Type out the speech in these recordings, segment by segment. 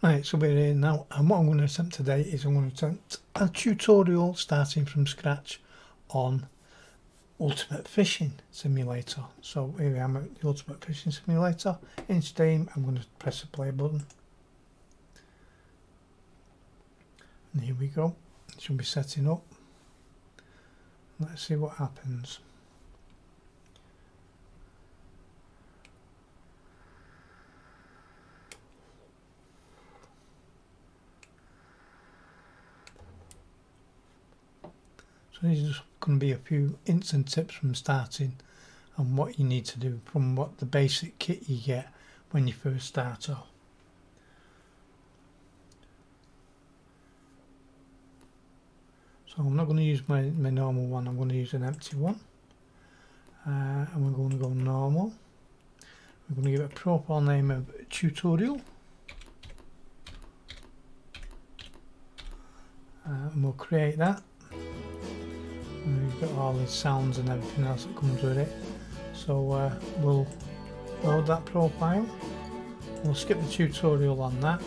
Right, so we're here now, and what I'm going to attempt today is I'm going to attempt a tutorial starting from scratch on Ultimate Fishing Simulator. So here I am at the Ultimate Fishing Simulator in Steam. I'm going to press the play button. And here we go. It should be setting up. Let's see what happens. So these are just going to be a few instant tips from starting and what you need to do from what the basic kit you get when you first start off. So I'm not going to use my normal one, I'm going to use an empty one. And we're going to go normal. We're going to give it a profile name of tutorial. And we'll create that. And we've got all the sounds and everything else that comes with it. So we'll load that profile. We'll skip the tutorial on that.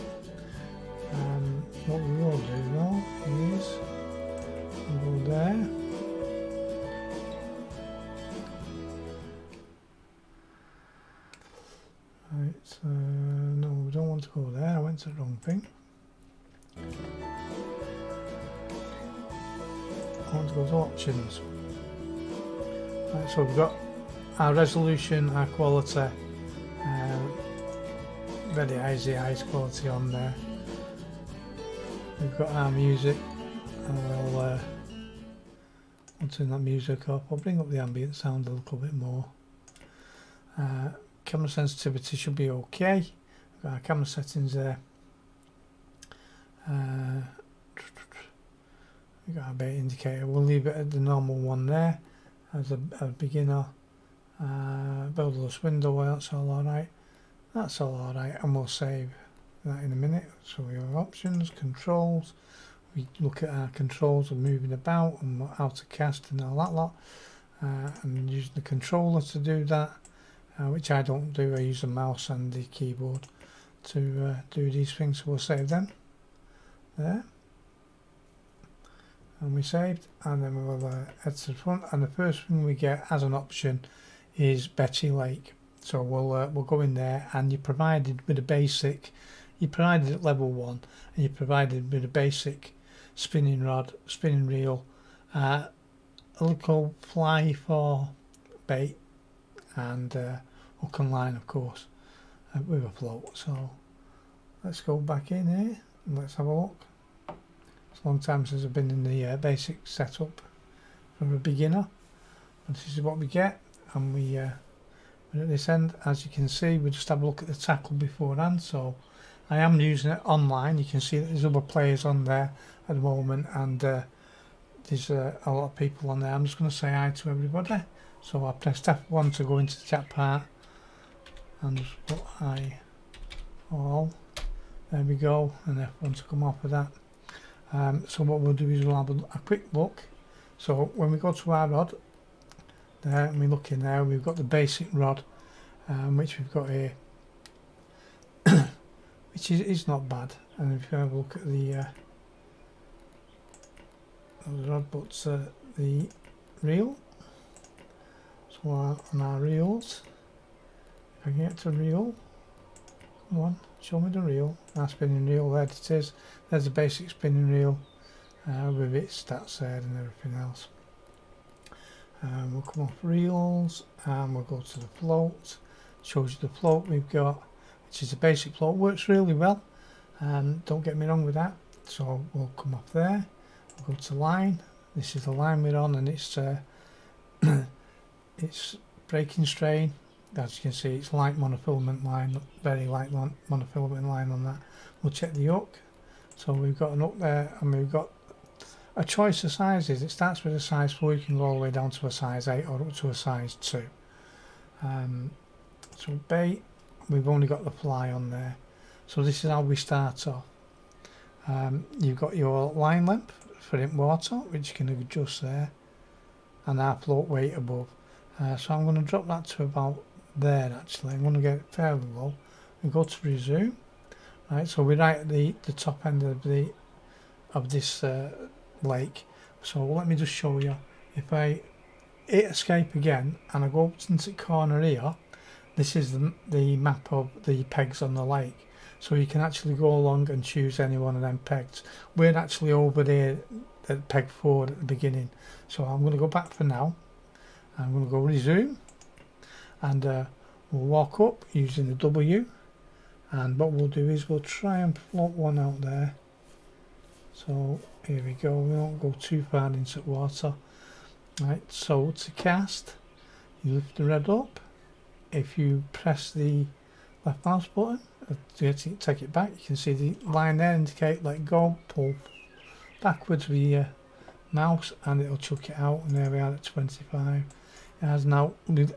What we will do though is we'll go there. Right, no, we don't want to go there. I went to the wrong thing. I want to go to options. Right, so we've got our resolution, our quality, very easy eyes quality on there. We've got our music, and we'll turn that music up. I'll bring up the ambient sound a little bit more. Camera sensitivity should be okay. We've got our camera settings there. We've got our bait indicator, we'll leave it at the normal one there as a beginner. Buildless window, that's all alright. That's all alright, and we'll save that in a minute. So we have options, controls, we look at our controls of moving about and how to cast and all that lot. I'm using the controller to do that, which I don't do, I use the mouse and the keyboard to do these things, so we'll save them there. And we saved, and then we'll head to the front, and the first thing we get as an option is Betty Lake. So we'll go in there, and you're provided with a basic, you're provided at level 1, and you're provided with a basic spinning rod, spinning reel, a little fly for bait, and hook and line, of course, with a float. So let's go back in here and let's have a look. It's a long time since I've been in the basic setup for a beginner, and this is what we get. And we're at this end, as you can see, we just have a look at the tackle beforehand. So I am using it online. You can see that there's other players on there at the moment, and there's a lot of people on there. I'm just going to say hi to everybody. So I pressed F1 to go into the chat part, and just put hi all. There we go, and F1 to come off of that. So what we'll do is we'll have a quick look. So when we go to our rod there, and we look in there, we've got the basic rod, which we've got here, which is not bad. And if you have a look at the rod, but the reel, so on our reels, if I can get to reel, come on, show me the reel, our spinning reel, there it is. There's a basic spinning reel with its stats there and everything else. We'll come off reels and we'll go to the float. Shows you the float we've got, which is a basic float, works really well, don't get me wrong with that. So we'll come off there, we'll go to line. This is the line we're on, and it's it's breaking strain. As you can see, it's light monofilament line, very light monofilament line on that. We'll check the hook. So we've got an hook there, and we've got a choice of sizes. It starts with a size 4, you can go all the way down to a size 8 or up to a size 2. So bait, we've only got the fly on there. So this is how we start off. You've got your line length for in water, which you can adjust there, and our float weight above. So I'm going to drop that to about there. Actually, I'm going to get it fairly low and go to resume. Right, so we're right at the top end of this lake. So let me just show you. If I hit escape again and I go up into the corner here, this is the map of the pegs on the lake. So you can actually go along and choose any one of them pegs. We're actually over there at peg 4 at the beginning. So I'm going to go back for now. I'm going to go resume, and we'll walk up using the W, and what we'll do is we'll try and float one out there. So here we go, we won't go too far into water. Right, so to cast, you lift the red up. If you press the left mouse button to take it back, you can see the line there indicate let go, pull backwards with your mouse and it'll chuck it out, and there we are at 25. It has now,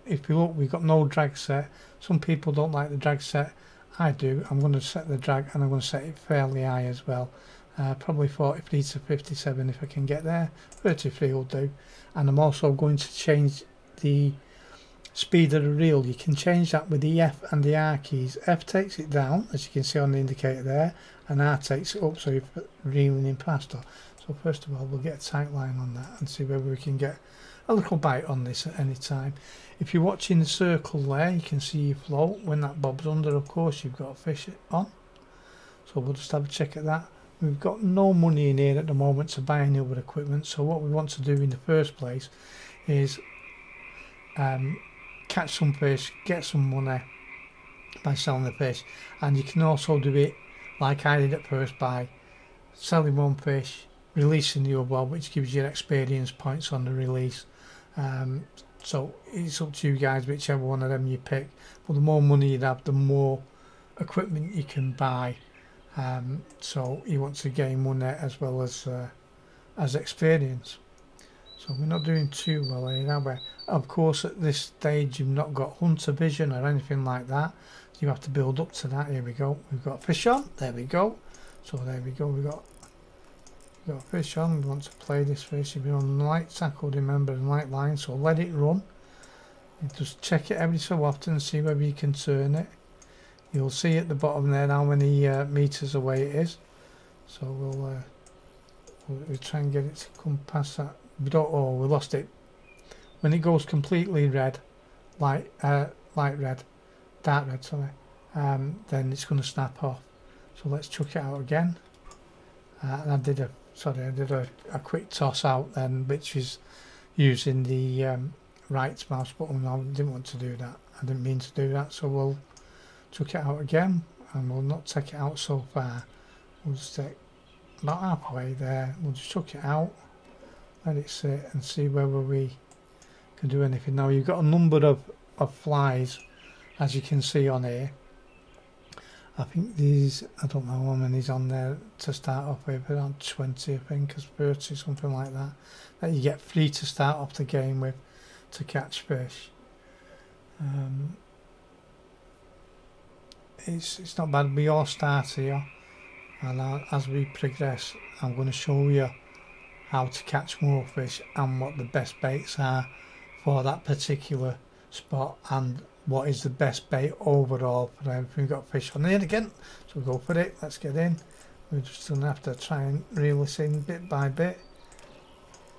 if you look, we've got no drag set. Some people don't like the drag set. I do. I'm going to set the drag and I'm going to set it fairly high as well. Probably 43 to 57 if I can get there. 33 will do. And I'm also going to change the speed of the reel. You can change that with the F and the R keys. F takes it down, as you can see on the indicator there, and R takes it up, so you're reeling in faster. So first of all, we'll get a tight line on that and see whether we can get a little bite on this at any time. If you're watching the circle there, you can see you float. When that bobs under, of course, you've got a fish on. So we'll just have a check at that. We've got no money in here at the moment to buy any other equipment. So what we want to do in the first place is catch some fish, get some money by selling the fish. And you can also do it like I did at first by selling one fish, releasing the other, which gives you experience points on the release. So it's up to you guys whichever one of them you pick, but the more money you have, the more equipment you can buy. So you want to gain money as well as experience. So we're not doing too well here, are we? Of course, at this stage you've not got hunter vision or anything like that, so you have to build up to that. Here we go, we've got fish on, there we go. So there we go, we've got a fish on. We want to play this fish. If you're on the light tackle, remember the light line, so let it run. And just check it every so often and see whether you can turn it. You'll see at the bottom there how many meters away it is. So we'll try and get it to come past that. We don't. Oh, we lost it. When it goes completely red, dark red, sorry, then it's going to snap off. So let's chuck it out again. And I did a quick toss out then, which is using the right mouse button. I didn't want to do that. I didn't mean to do that. So we'll chuck it out again, and we'll not take it out so far. We'll just take about halfway there. We'll just chuck it out, let it sit, and see whether we can do anything. Now you've got a number of flies, as you can see on here. I think these, I don't know how many's on there to start off with, around 20 I think, or 30, something like that, that you get free to start off the game with to catch fish. It's not bad. We all start here, and as we progress I'm going to show you how to catch more fish and what the best baits are for that particular spot, and what is the best bait overall for everything. We've got fish on here again, so we'll go for it. Let's get in. We're just going to have to try and reel this in bit by bit.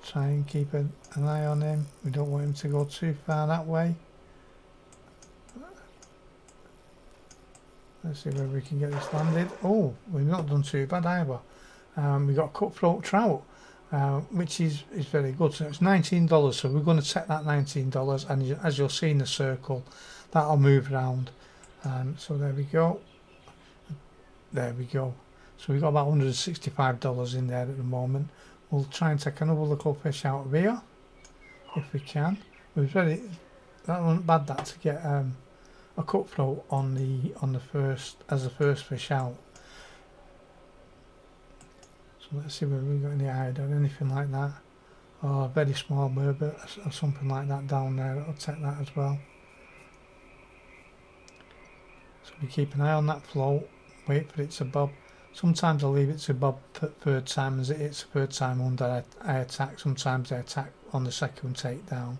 Try and keep an eye on him. We don't want him to go too far that way. Let's see where we can get this landed. Oh, we've not done too bad either. We've got cutthroat trout, which is very good. So it's $19, so we're going to set that $19, and as you'll see in the circle, that'll move around. So there we go, there we go. So we've got about $165 in there at the moment. We'll try and take another little fish out of here if we can. That wasn't bad, that, to get a cutthroat as the first fish out. So let's see whether we've got any hide or anything like that, or a very small burbot or something like that down there. I'll take that as well. So we keep an eye on that float, wait for it to bob. Sometimes I leave it to bob third time, as it's the third time under I attack. Sometimes I attack on the second takedown.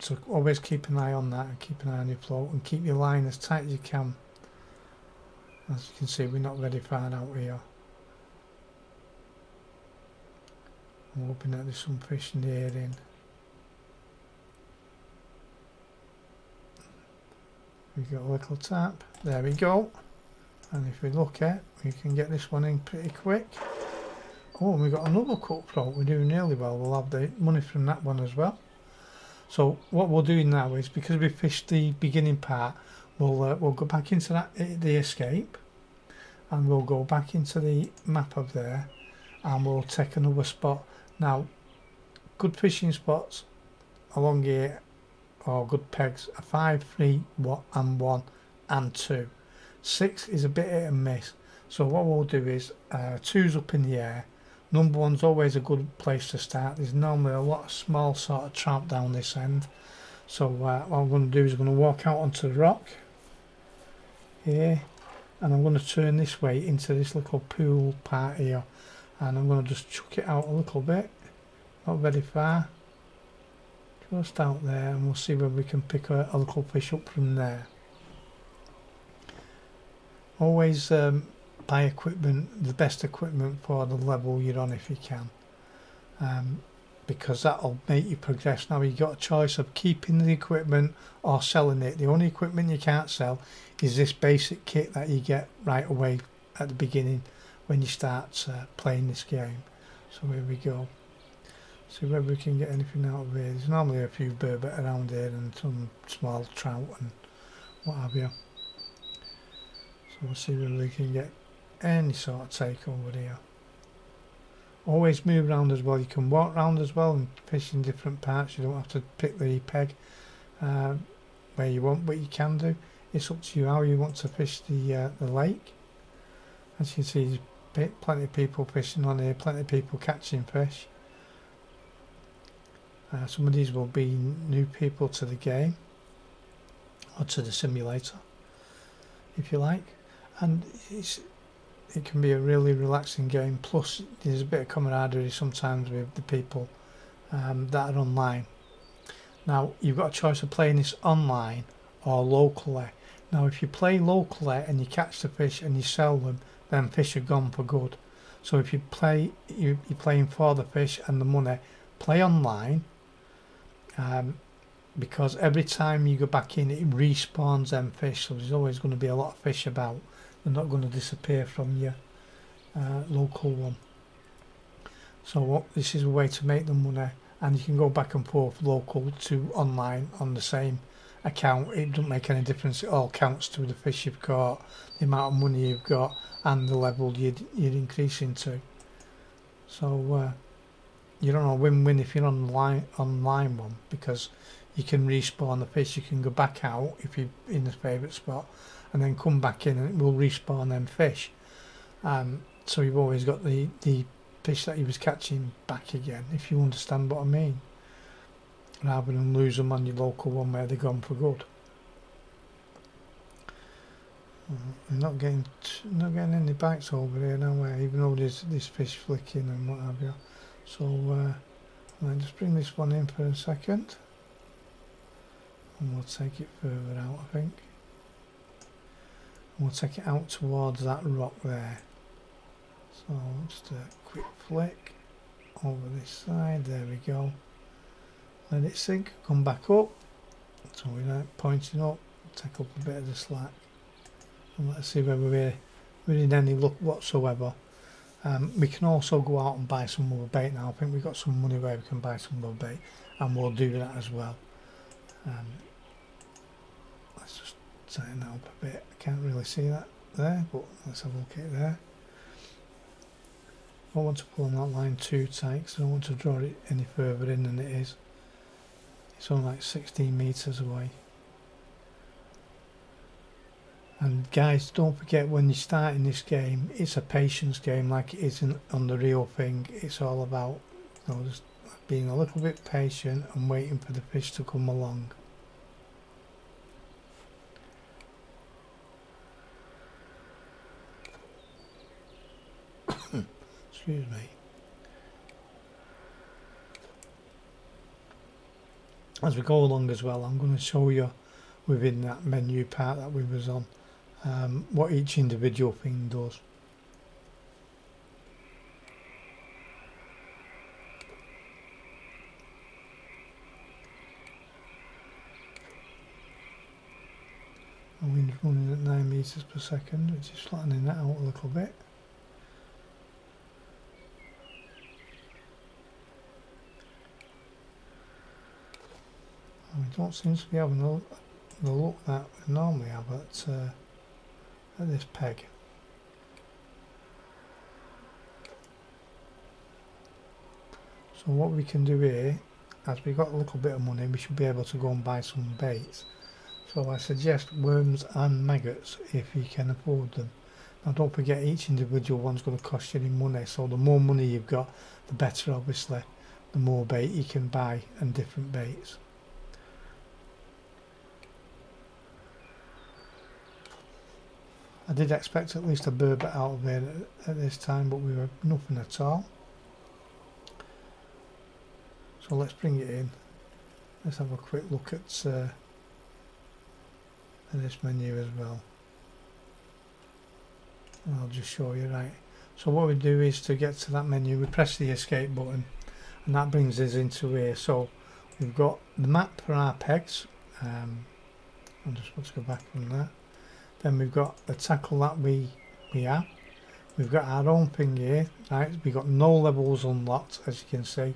So always keep an eye on that, and keep an eye on your float, and keep your line as tight as you can. As you can see, we're not very far out here. I'm hoping that there's some fish near in. We've got a little tap, there we go, and if we look at, we can get this one in pretty quick. Oh, and we've got another cut throat, we're doing really well, we'll have the money from that one as well. So what we'll do now is, because we fished the beginning part, we'll go back into that, the escape, and we'll go back into the map up there, and we'll take another spot. Now, good fishing spots along here, or good pegs, are 5, 3, 1 and 2. 6 is a bit hit and miss. So what we'll do is 2's up in the air. Number 1's always a good place to start. There's normally a lot of small sort of trout down this end. So what I'm going to do is I'm going to walk out onto the rock here, and I'm going to turn this way into this little pool part here, and I'm going to just chuck it out a little bit, not very far, just out there, and we'll see where we can pick a little fish up from there. Always buy equipment, the best equipment for the level you're on if you can, because that'll make you progress. Now you've got a choice of keeping the equipment or selling it. The only equipment you can't sell is this basic kit that you get right away at the beginning when you start playing this game. So here we go. See whether we can get anything out of here. There's normally a few burbot around here and some small trout and what have you. So we'll see whether we can get any sort of take over here. Always move around as well. You can walk around as well and fish in different parts. You don't have to pick the peg where you want, but you can do. It's up to you how you want to fish the lake. As you can see, there's plenty of people fishing on here, plenty of people catching fish. Some of these will be new people to the game or to the simulator, if you like, and it can be a really relaxing game. Plus there's a bit of camaraderie sometimes with the people that are online. Now you've got a choice of playing this online or locally. Now if you play locally and you catch the fish and you sell them, then fish are gone for good. So if you play, you're playing for the fish and the money. Play online, because every time you go back in it respawns them fish, so there's always going to be a lot of fish about. They're not going to disappear from your local one. So this is a way to make the money, and you can go back and forth local to online on the same account. It doesn't make any difference, it all counts to the fish you've got, the amount of money you've got and the level you're increasing to. So you're on a win-win if you're on online one, because you can respawn the fish, you can go back out if you're in the favourite spot and then come back in and it will respawn them fish. So you've always got the fish that you was catching back again, if you understand what I mean, rather than lose them on your local one where they're gone for good. I'm not getting any bites over here nowhere, even though there's this fish flicking and what have you. So I'll just bring this one in for a second and we'll take it further out, I think. And we'll take it out towards that rock there. So just a quick flick over this side, there we go. Let it sink, come back up. So we're now pointing up, take up a bit of the slack. And let's see whether we're in any luck whatsoever. We can also go out and buy some more bait now. I think we've got some money where we can buy some more bait, and we'll do that as well. Let's just tighten that up a bit. I can't really see that there, but let's have a look at it there. I don't want to pull on that line too tight because I don't want to draw it any further in than it is. It's only like 16 metres away. And guys, don't forget, when you're starting this game, it's a patience game like it is on the real thing. It's all about, you know, just being a little bit patient and waiting for the fish to come along. Excuse me. As we go along as well, I'm going to show you within that menu part that we was on what each individual thing does. The wind's running at 9 meters per second, which is flattening that out a little bit. And we don't seem to be having the look that we normally have at this peg. So what we can do here, as we've got a little bit of money, we should be able to go and buy some baits. So I suggest worms and maggots if you can afford them. Now don't forget, each individual one's going to cost you any money, so the more money you've got, the better obviously. The more bait you can buy, and different baits. I did expect at least a burbot out of it at this time, but we were nothing at all. So let's bring it in. Let's have a quick look at this menu as well, and I'll just show you. Right, so what we do is, to get to that menu, we press the escape button, and that brings us into here. So we've got the map for our pegs. I just want to go back from that. Then we've got the tackle that we have. We've got our own thing here. Right, we've got no levels unlocked, as you can see.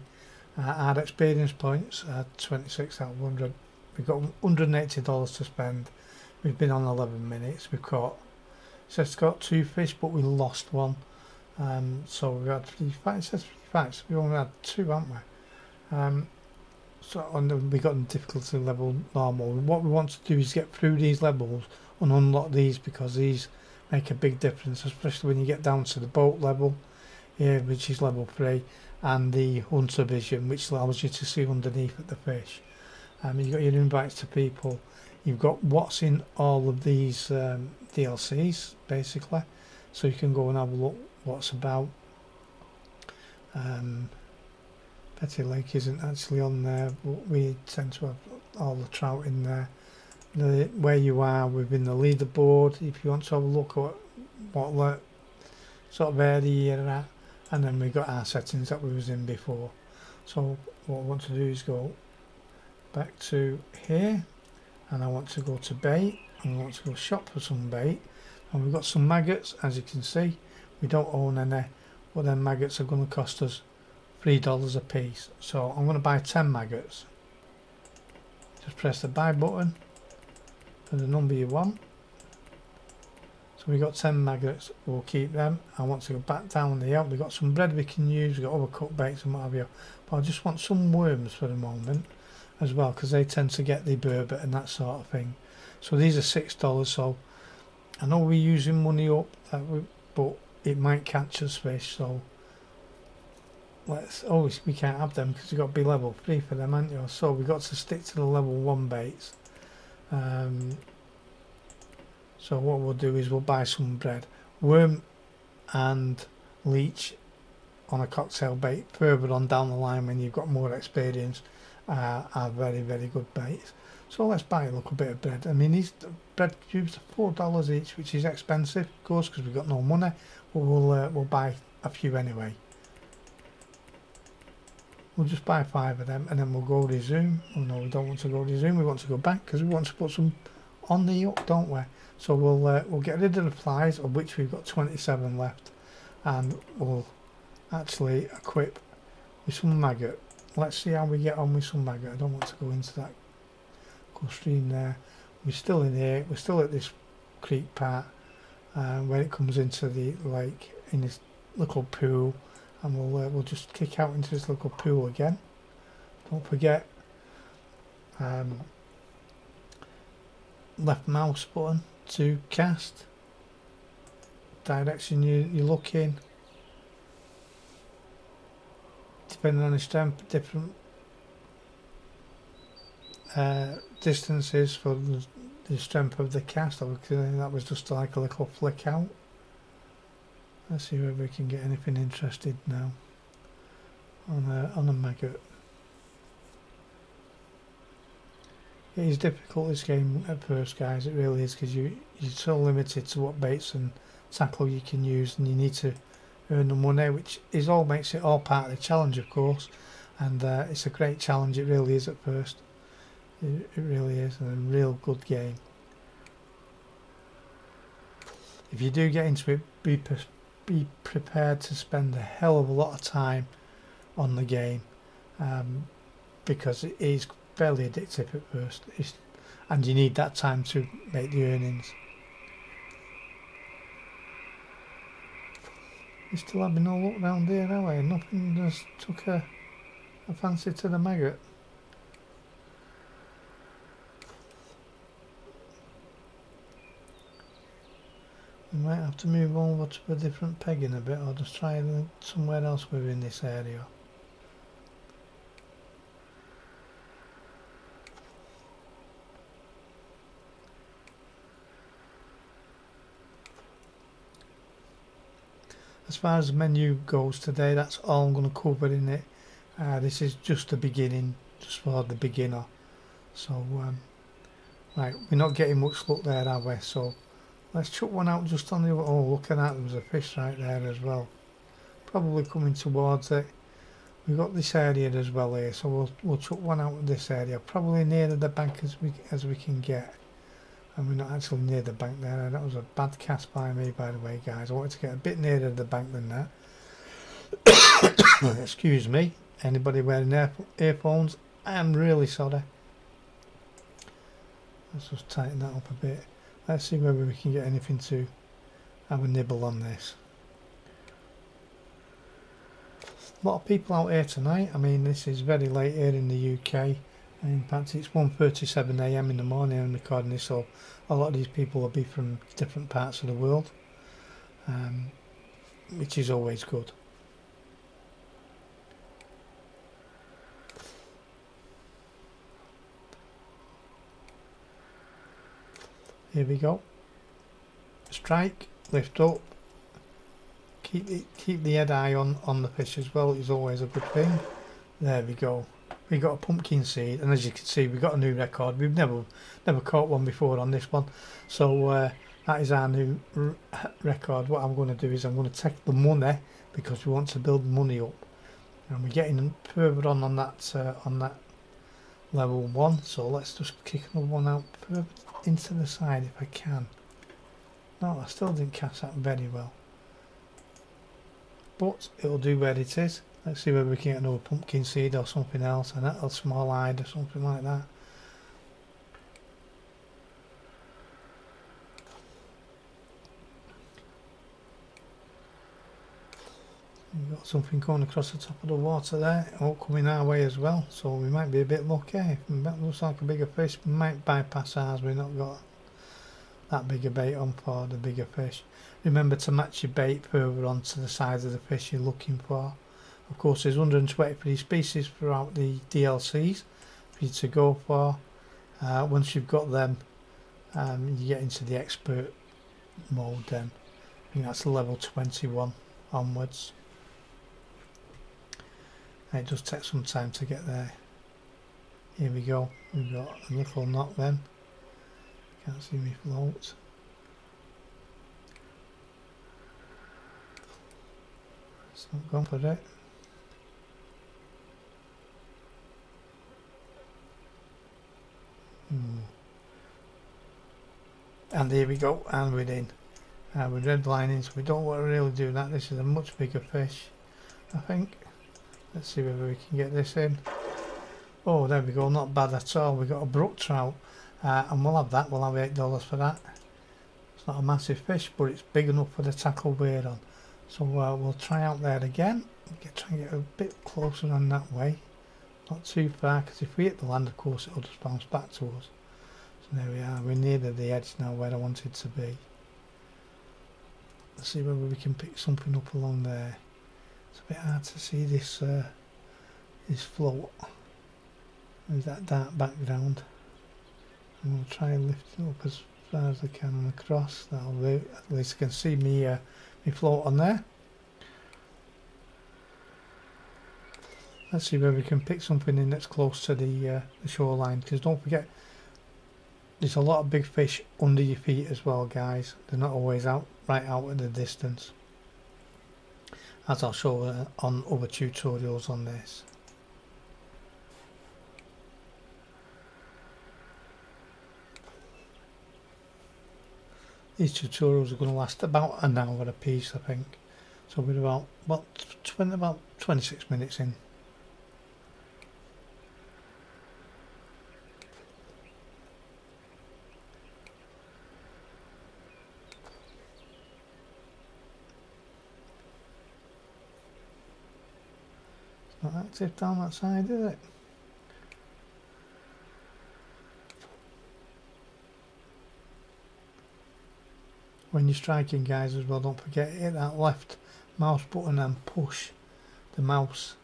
Our experience points are 26 out of 100. We've got $180 to spend. We've been on 11 minutes. We've caught, it says caught 2 fish, but we lost one. So we've had 3 fights. It says 3 fights. We only had 2, haven't we? So and we got the difficulty level normal. What we want to do is get through these levels and unlock these, because these make a big difference, especially when you get down to the boat level here, which is level 3, and the hunter vision, which allows you to see underneath at the fish. You've got your invites to people, you've got what's in all of these DLCs basically, so you can go and have a look what's about. Betty Lake isn't actually on there, but we tend to have all the trout in there. Where you are within the leaderboard, if you want to have a look at what sort of area you're at, and then we've got our settings that we was in before. So what I want to do is go back to here, and I want to go to bait, and I want to go shop for some bait. And we've got some maggots, as you can see. We don't own any, but then maggots are going to cost us $3 a piece. So I'm going to buy 10 maggots. Just press the buy button for the number you want. So we got 10 maggots, we'll keep them. I want to go back down the out. We've got some bread we can use, we've got overcooked baits and what have you, but I just want some worms for the moment as well, because they tend to get the burbot and that sort of thing. So these are $6, so I know we're using money up, but it might catch us fish. So let's, oh, we can't have them because you've got to be level 3 for them, aren't you? So we've got to stick to the level 1 baits. So what we'll do is we'll buy some bread, worm and leech on a cocktail bait. Further on down the line, when you've got more experience, are very, very good baits. So let's buy a little bit of bread. I mean, these bread cubes are $4 each, which is expensive of course because we've got no money, but we'll buy a few anyway. We'll just buy 5 of them, and then we'll go resume. Oh no, we don't want to go resume, we want to go back, because we want to put some on the hook, don't we? So we'll get rid of the flies, of which we've got 27 left, and we'll actually equip with some maggot. Let's see how we get on with some maggot. I don't want to go into that stream there. We're still in here, we're still at this creek part, where it comes into the lake in this little pool. And we'll just kick out into this little pool again. Don't forget, left mouse button to cast, direction you look in, depending on the strength, different distances for the strength of the cast. That was just like a little flick out. Let's see whether we can get anything interested now on a maggot. It is difficult, this game, at first, guys. It really is, because you're so limited to what baits and tackle you can use, and you need to earn the money, which is all makes it all part of the challenge, of course. And it's a great challenge. It really is at first. It really is, and a real good game. If you do get into it, be prepared to spend a hell of a lot of time on the game, because it is fairly addictive at first, and you need that time to make the earnings. We're still having no luck round here, are we? Nothing just took a fancy to the maggot. We might have to move over to a different peg in a bit, or just try somewhere else within this area. As far as the menu goes today, that's all I'm going to cover in it. This is just the beginning, just for the beginner. So, right, we're not getting much luck there, are we? So, let's chuck one out just on the other. Oh, look at that, there's a fish right there as well. Probably coming towards it. We've got this area as well here, so we'll chuck one out of this area. Probably near the bank as we can get. And we're not actually near the bank there. That was a bad cast by me, by the way, guys. I wanted to get a bit nearer the bank than that. Excuse me. Anybody wearing earphones, I'm really sorry. Let's just tighten that up a bit. Let's see whether we can get anything to have a nibble on this. A lot of people out here tonight. I mean, this is very late here in the UK. In fact, it's 1:37 a.m. in the morning I'm recording this, so a lot of these people will be from different parts of the world, which is always good. Here we go. Strike, lift up, keep the head eye on the fish as well is always a good thing. There we go. We got a pumpkin seed, and as you can see, we got a new record. We've never caught one before on this one, so that is our new record. What I'm going to do is I'm going to take the money, because we want to build money up, and we're getting further on that level one. So let's just kick another one out further into the side if I can. No, I still didn't catch that very well, but it'll do where it is. Let's see whether we can get another pumpkin seed or something else, and a small eyed or something like that. We've got something going across the top of the water there, all coming our way as well, so we might be a bit lucky. If that looks like a bigger fish, we might bypass ours. We've not got that bigger bait on for the bigger fish. Remember to match your bait further on to the size of the fish you're looking for. Of course, there's 123 species throughout the DLCs for you to go for. Once you've got them, you get into the expert mode then. I think that's level 21 onwards. And it does take some time to get there. Here we go. We've got a little knot then. Can't see me float. It's not gone for it. And here we go, and we're in. We're redlining, so we don't want to really do that. This is a much bigger fish, I think. Let's see whether we can get this in. Oh, there we go, not bad at all. We got a brook trout, and we'll have that. We'll have $8 for that. It's not a massive fish, but it's big enough for the tackle we're on. So we'll try out there again. Try and get a bit closer on that way. Not too far, because if we hit the land, of course, it'll just bounce back to us. So there we are, we're near the edge now where I wanted to be. Let's see whether we can pick something up along there. It's a bit hard to see this this float with that dark background. I'm going to try and lift it up as far as I can and across. That'll do. At least I can see me float on there. Let's see whether we can pick something in that's close to the shoreline, because don't forget There's a lot of big fish under your feet as well, guys. They're not always out right out at the distance, as I'll show on other tutorials on this. These tutorials are going to last about an hour a piece, I think. So we're about 26 minutes in. It's not active down that side, is it? When you're striking, guys, as well, don't forget to hit that left mouse button and push the mouse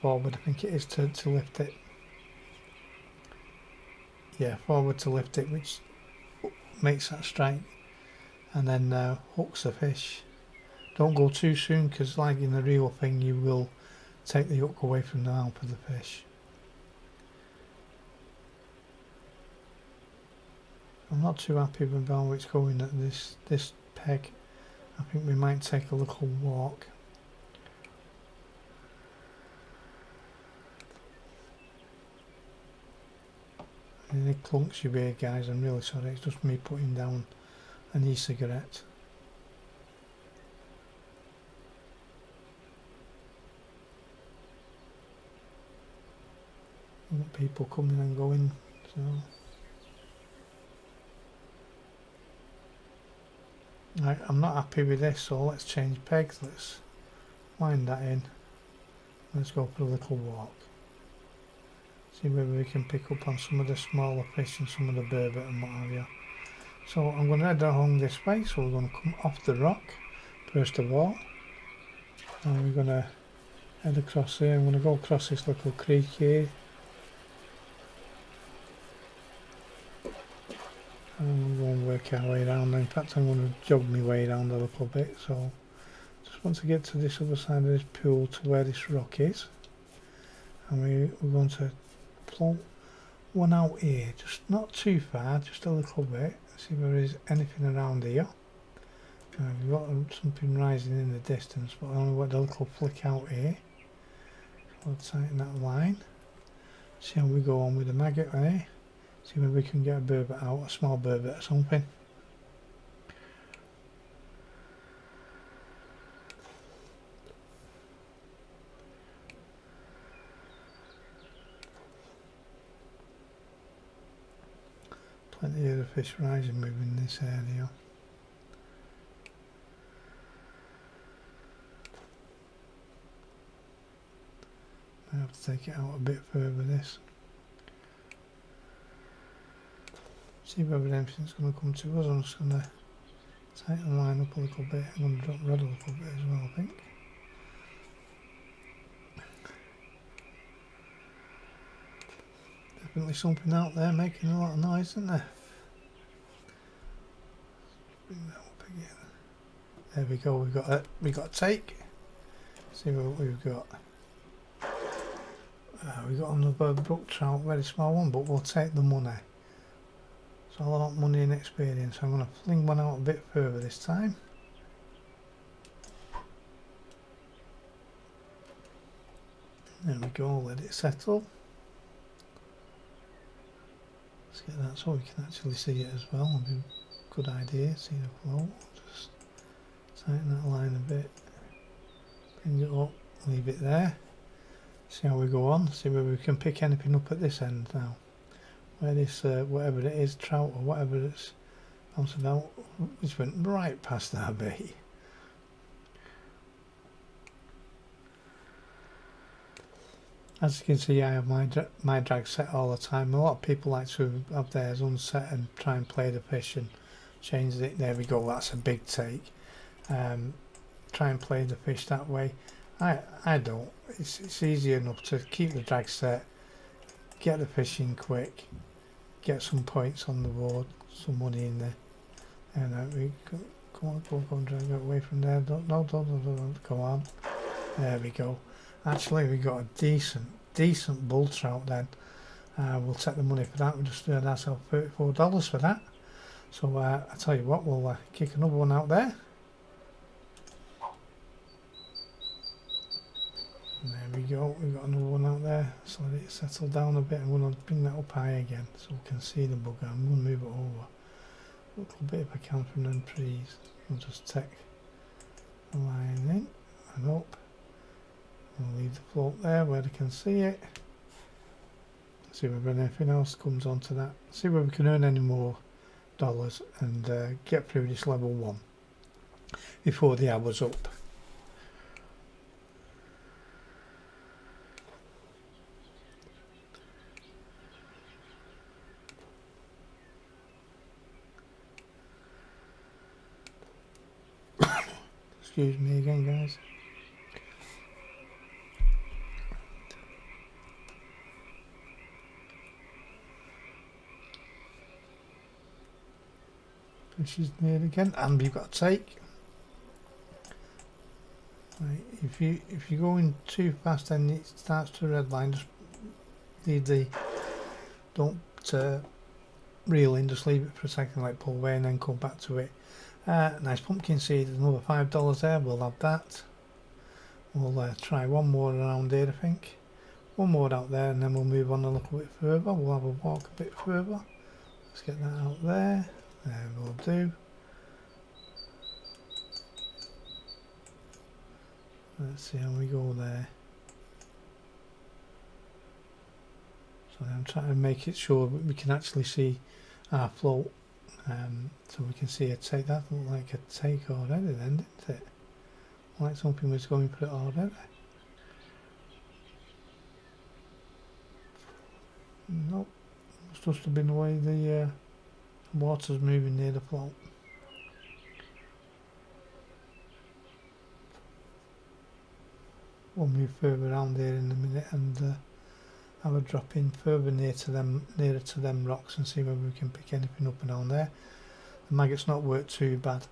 forward, I think it is, to lift it. Yeah, forward to lift it, which makes that strike, and then hooks the fish. Don't go too soon, because like in the real thing, you will take the hook away from the mouth of the fish. I'm not too happy with how it's going at this peg. I think we might take a little walk. Any clunks you hear, guys, I'm really sorry, it's just me putting down an e-cigarette. People coming and going, so. Right, I'm not happy with this, so let's change pegs. Let's wind that in. Let's go for a little walk. See whether we can pick up on some of the smaller fish and some of the burbot and what have you. So I'm going to head along this way. So we're going to come off the rock first of all, and we're going to head across here. I'm going to go across this little creek here, and we're going to work our way around. In fact, I'm going to jog my way around a little bit, so just want to get to this other side of this pool to where this rock is, and we're going to plonk one out here, just not too far, just a little bit. See if there is anything around here. We've got something rising in the distance, but I only want a little flick out here, so I'll tighten that line. See how we go on with the maggot there. See whether we can get a burbot out, a small burbot or something. Plenty of the fish rising within this area. I have to take it out a bit further this. See whether anything's going to come to us. I'm just going to tighten the line up a little bit. I'm going to drop rod a little bit as well, I think. Definitely something out there making a lot of noise, isn't there? Bring that up again. There we go. We got a take. See what we've got. We got another brook trout, very small one, but we'll take the money. It's all about money and experience. I'm going to fling one out a bit further this time. There we go, let it settle. Let's get that so we can actually see it as well. That'd be a good idea, see the flow. Just tighten that line a bit. Bring it up, leave it there. See how we go on, see whether we can pick anything up at this end now. Where this, whatever it is, trout or whatever it's bouncing out, which went right past that bait. As you can see, I have my drag set all the time. A lot of people like to have theirs unset and try and play the fish and change it. There we go, that's a big take. Try and play the fish that way. I don't. It's easy enough to keep the drag set. Get the fish in quick, get some points on the board, some money in there, and we come on, drag it away from there. Don't, come on. There we go. Actually, we got a decent bull trout then. We'll take the money for that. We just earned ourselves $34 for that. So I tell you what, we'll kick another one out there. And there we go, we've got another one out there. So let it settle down a bit. I'm going to bring that up high again so we can see the bugger. I'm going to move it over a little bit if I can from them trees. We'll just take a line in and up. We'll leave the float there where they can see it. See whether anything else comes onto that. See whether we can earn any more dollars and get through this level 1 before the hour's up. Excuse me again, guys. Fish is near again, and you've got to take. Right, if you're going too fast, then it starts to red line. Just leave the don't reel in. Just leave it for a second, like pull away, and then come back to it. Nice pumpkin seed, another $5 there, we'll have that. We'll try one more around here, I think. One more out there, and then we'll move on a little bit further. We'll have a walk a bit further. Let's get that out there. There we'll do. Let's see how we go there. So I'm trying to make it sure that we can actually see our float. So we can see a take. That looked like a take already then, didn't it? Like something was going for it already. Nope, it's just been the way the water's moving near the float. We'll move further around there in a minute and I would drop in further nearer to them rocks and see whether we can pick anything up and down there. The maggot's not worked too bad.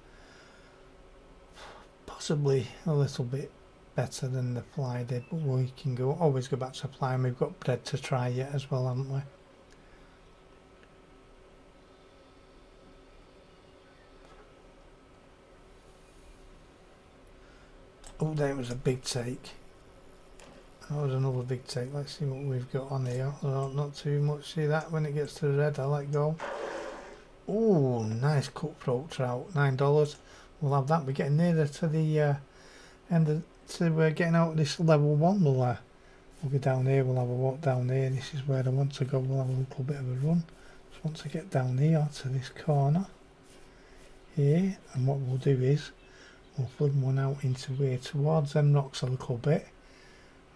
Possibly a little bit better than the fly did, but we can always go back to fly, and we've got bread to try yet as well, haven't we? Oh, there was a big take. That was another big take. Let's see what we've got on here. Oh, not too much. See that when it gets to the red, I let go. Oh, nice cutthroat trout. $9. We'll have that. We're getting nearer to the end of getting out of this level 1. We'll go down here. We'll have a walk down here. This is where I want to go. We'll have a little bit of a run. Just want to get down here to this corner here. And what we'll do is we'll fling one out into here towards them rocks a little bit.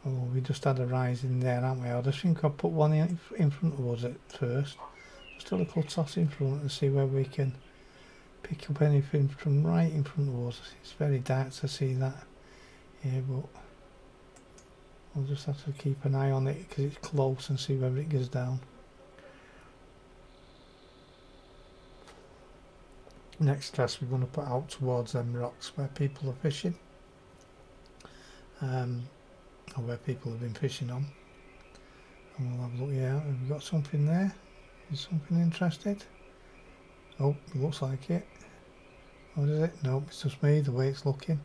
Oh, we just had a rise in there, haven't we? I just think I'll put one in front of us at first. Just a little toss in front and see where we can pick up anything from right in front of us. It's very dark to see that here, but we'll just have to keep an eye on it because it's close and see whether it goes down. Next cast we're going to put out towards them rocks where people are fishing. Or where people have been fishing on, and we'll have a look here. Have we got something there? Is something interested? Oh, it looks like it. What is it? Nope, it's just me the way it's looking.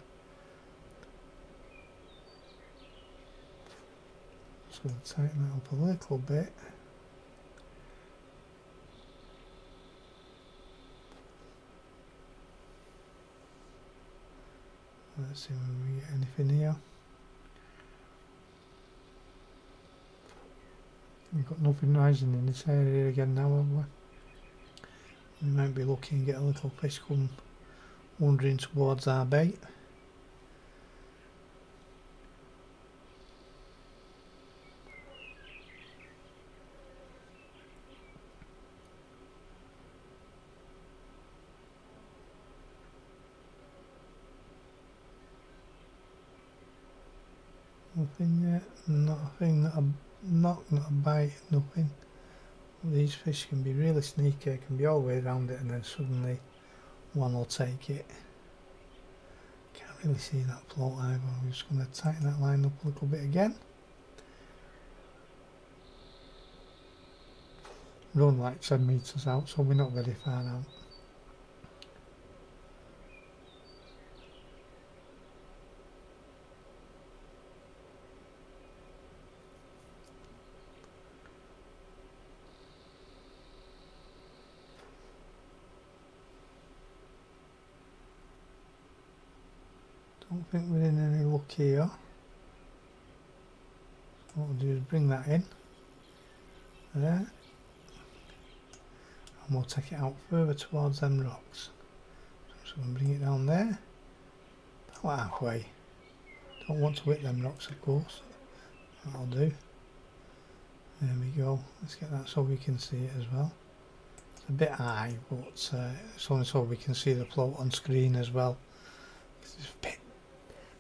Just going to tighten that up a little bit. Let's see if we get anything here. We've got nothing rising in this area again now, haven't we? We might be lucky and get a little fish come wandering towards our bait. Nothing yet, nothing that I'm not a bite, nothing. These fish can be really sneaky, can be all the way around it and then suddenly one will take it. Can't really see that float either. I'm just going to tighten that line up a little bit again. we're only like 10 metres out, so we're not very far out. Don't think we're in any luck here. What we'll do is bring that in there, and we'll take it out further towards them rocks. So I'm just going to bring it down there, about halfway. Don't want to hit them rocks, of course. That'll do. There we go. Let's get that so we can see it as well. It's a bit high, but it's only so we can see the float on screen as well. It's a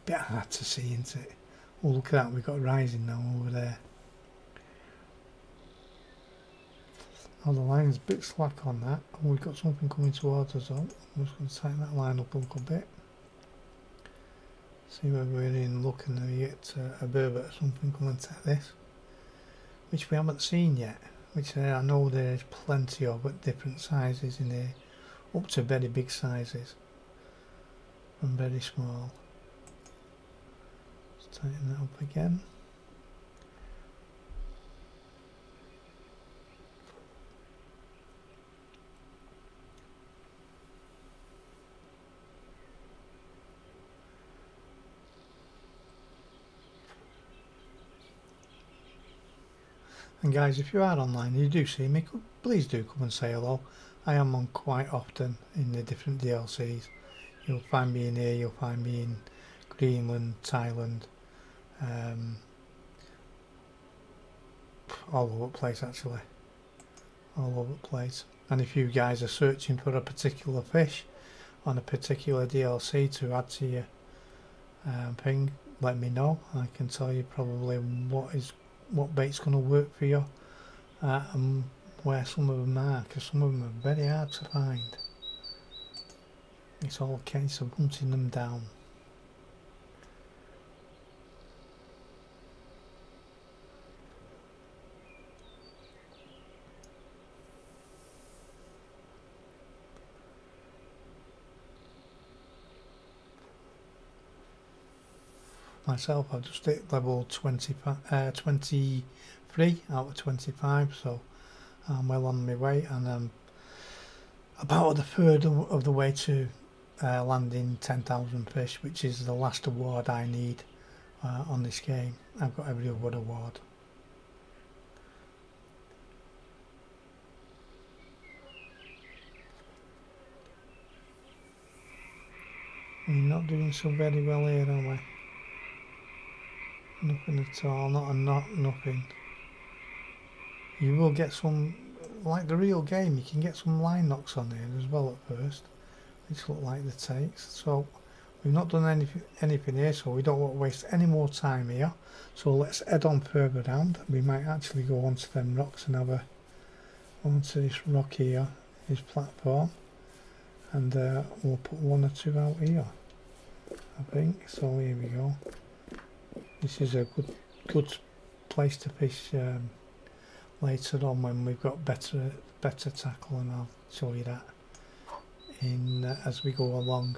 bit hard to see, isn't it? Oh, look at that, we've got rising now over there. Oh, the line's a bit slack on that. Oh, we've got something coming towards us. Oh, I'm just going to tighten that line up a little bit. See where we're in luck and we get a burbot or something coming to this. Which we haven't seen yet. Which I know there's plenty of at different sizes in here. Up to very big sizes. And very small. Tighten that up again. And guys, if you are online and you do see me, please do come and say hello. I am on quite often in the different DLCs. You'll find me in here, you'll find me in Greenland, Thailand, all over the place actually, all over the place. And if you guys are searching for a particular fish on a particular DLC to add to your thing, let me know. I can tell you probably what bait's going to work for you and where some of them are, because some of them are very hard to find. It's all a case of hunting them down. Myself, I've just hit level 23 out of 25, so I'm well on my way, and I'm about a third of the way to landing 10,000 fish, which is the last award I need on this game. I've got every other award. We're not doing so very well here, are we? Nothing at all, nothing. You will get some, like the real game, you can get some line knocks on here as well at first, which look like the takes. So we've not done anything here, so we don't want to waste any more time here. So let's head on further down. We might actually go onto them rocks and have a, onto this rock here, this platform, and we'll put one or two out here, I think. So here we go. This is a good place to fish later on when we've got better tackle, and I'll show you that in as we go along.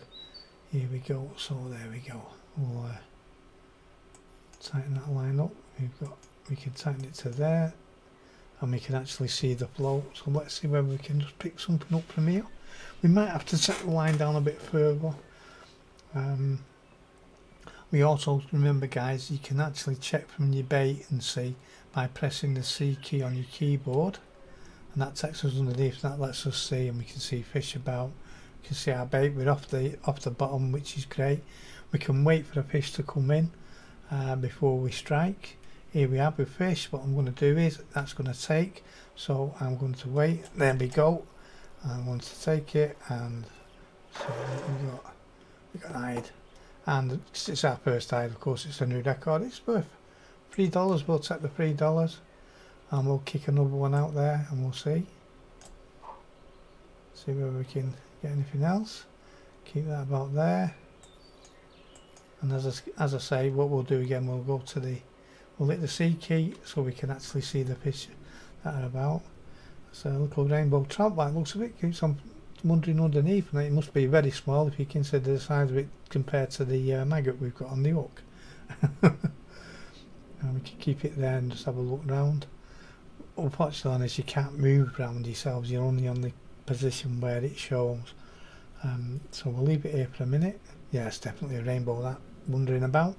Here we go. So there we go. We'll tighten that line up. We can tighten it to there, and we can actually see the float. So let's see whether we can just pick something up from here. We might have to set the line down a bit further. We also remember, guys, you can actually check from your bait and see by pressing the C key on your keyboard, and that takes us underneath. That lets us see, and we can see fish about. We can see our bait. We're off the bottom, which is great. We can wait for the fish to come in before we strike. Here we have the fish. What I'm going to do is that's going to take. So I'm going to wait. There we go. I'm going to take it, and so we got an hide. And it's our first dive, of course. It's a new record. It's worth $3. We'll take the $3, and we'll kick another one out there, and we'll see whether we can get anything else. Keep that about there. And as I say, what we'll do again, we'll go to the, we'll hit the C key so we can actually see the fish that are about. It's a little rainbow trout by the looks of it. Keeps on wandering underneath, and it must be very small if you consider the size of it compared to the maggot we've got on the hook. And we can keep it there and just have a look round. Unfortunately, you can't move round yourselves, you're only on the position where it shows. So we'll leave it here for a minute. Yeah, it's definitely a rainbow, that wandering about.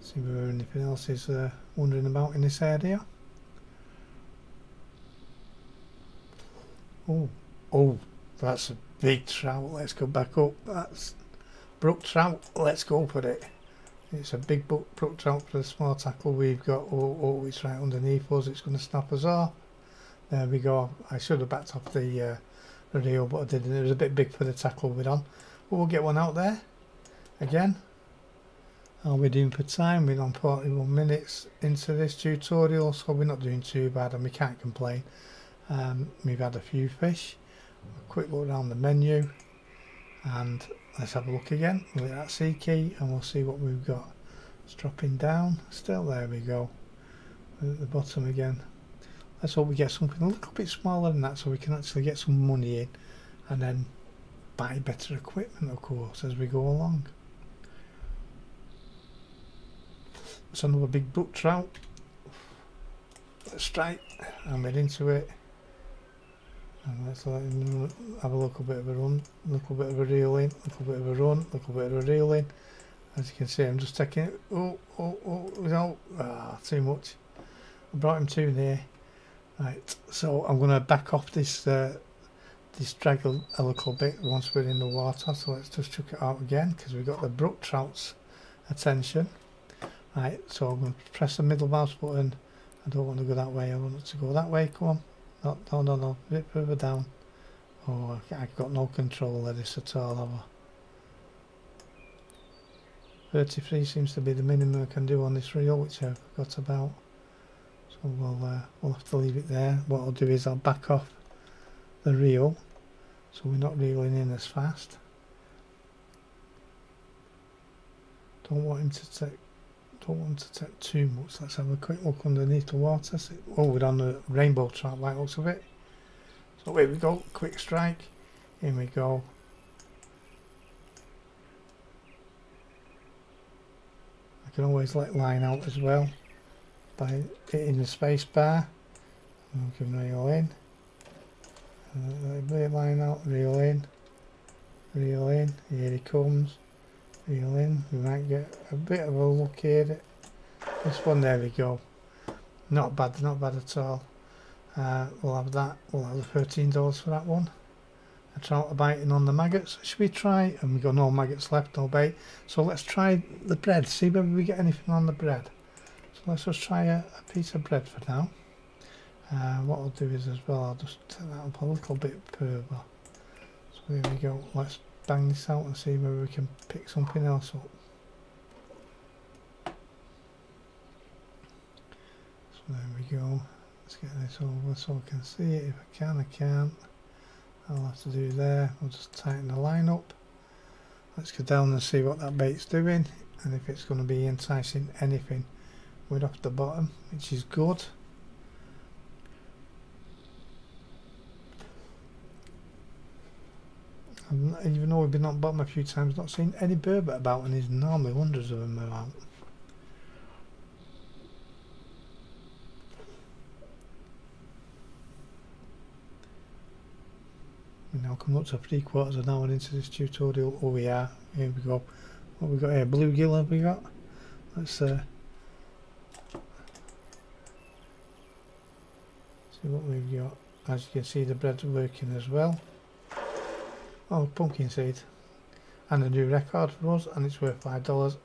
See whether anything else is wandering about in this area. Oh, that's a big trout. Let's go back up. That's brook trout. Let's go for it. It's a big brook trout for the small tackle we've got. Oh, it's right underneath us. It's going to snap us off. There we go. I should have backed off the reel, but I didn't. It was a bit big for the tackle we're on. But we'll get one out there again. How are we doing for time? We're on 41 minutes into this tutorial, so we're not doing too bad and we can't complain. We've had a few fish. A quick look around the menu and let's have a look again. We'll hit that C key and we'll see what we've got. It's dropping down still. There we go, we're at the bottom again. Let's hope we get something a little bit smaller than that so we can actually get some money in and then buy better equipment, of course, as we go along. It's another big brook trout. Let's strike and we're into it. And let's let him have a little bit of a run, little bit of a reel in, little bit of a run, little bit of a reel in. As you can see, I'm just taking it. Oh, no. Ah, too much. I brought him too near. Right, so I'm going to back off this this drag a little bit once we're in the water. So let's just chuck it out again because we've got the brook trout's attention. Right, so I'm going to press the middle mouse button. I don't want to go that way. I want it to go that way. Come on. No, a bit further down. Oh, I've got no control of this at all, have I? 33 seems to be the minimum I can do on this reel, which I forgot about. So we'll have to leave it there. What I'll do is I'll back off the reel, so we're not reeling in as fast. Don't want him to take too much. Let's have a quick look underneath the water. See, oh, we're on the rainbow trout by the looks of it. So here we go, quick strike. In we go. I can always let line out as well by hitting the space bar. And we can reel in. Let line out, reel in. Reel in. Here he comes. Reel in. We might get a bit of a look here. This one, there we go. Not bad at all. We'll have that. We'll have the $13 for that one. A trout biting on the maggots. Should we try? And we've got no maggots left, no bait. So let's try the bread. See whether we get anything on the bread. So let's just try a piece of bread for now. What I'll do is as well, I'll just take that up a little bit further. So there we go. Let's bang this out and see whether we can pick something else up. So there we go. Let's get this over so I can see it. If I can, I can't. I'll have to do there. We'll just tighten the line up. Let's go down and see what that bait's doing and if it's going to be enticing anything. We're off the bottom, which is good. And even though we've been on bottom a few times, not seen any burbot about, and there's normally hundreds of them about. We now come up to 3/4 of an hour into this tutorial. Oh, we are. Here we go. What we got here? Bluegill have we got? Let's see what we've got. As you can see, the bread's working as well. Oh, pumpkin seed, and a new record for us, and it's worth $5.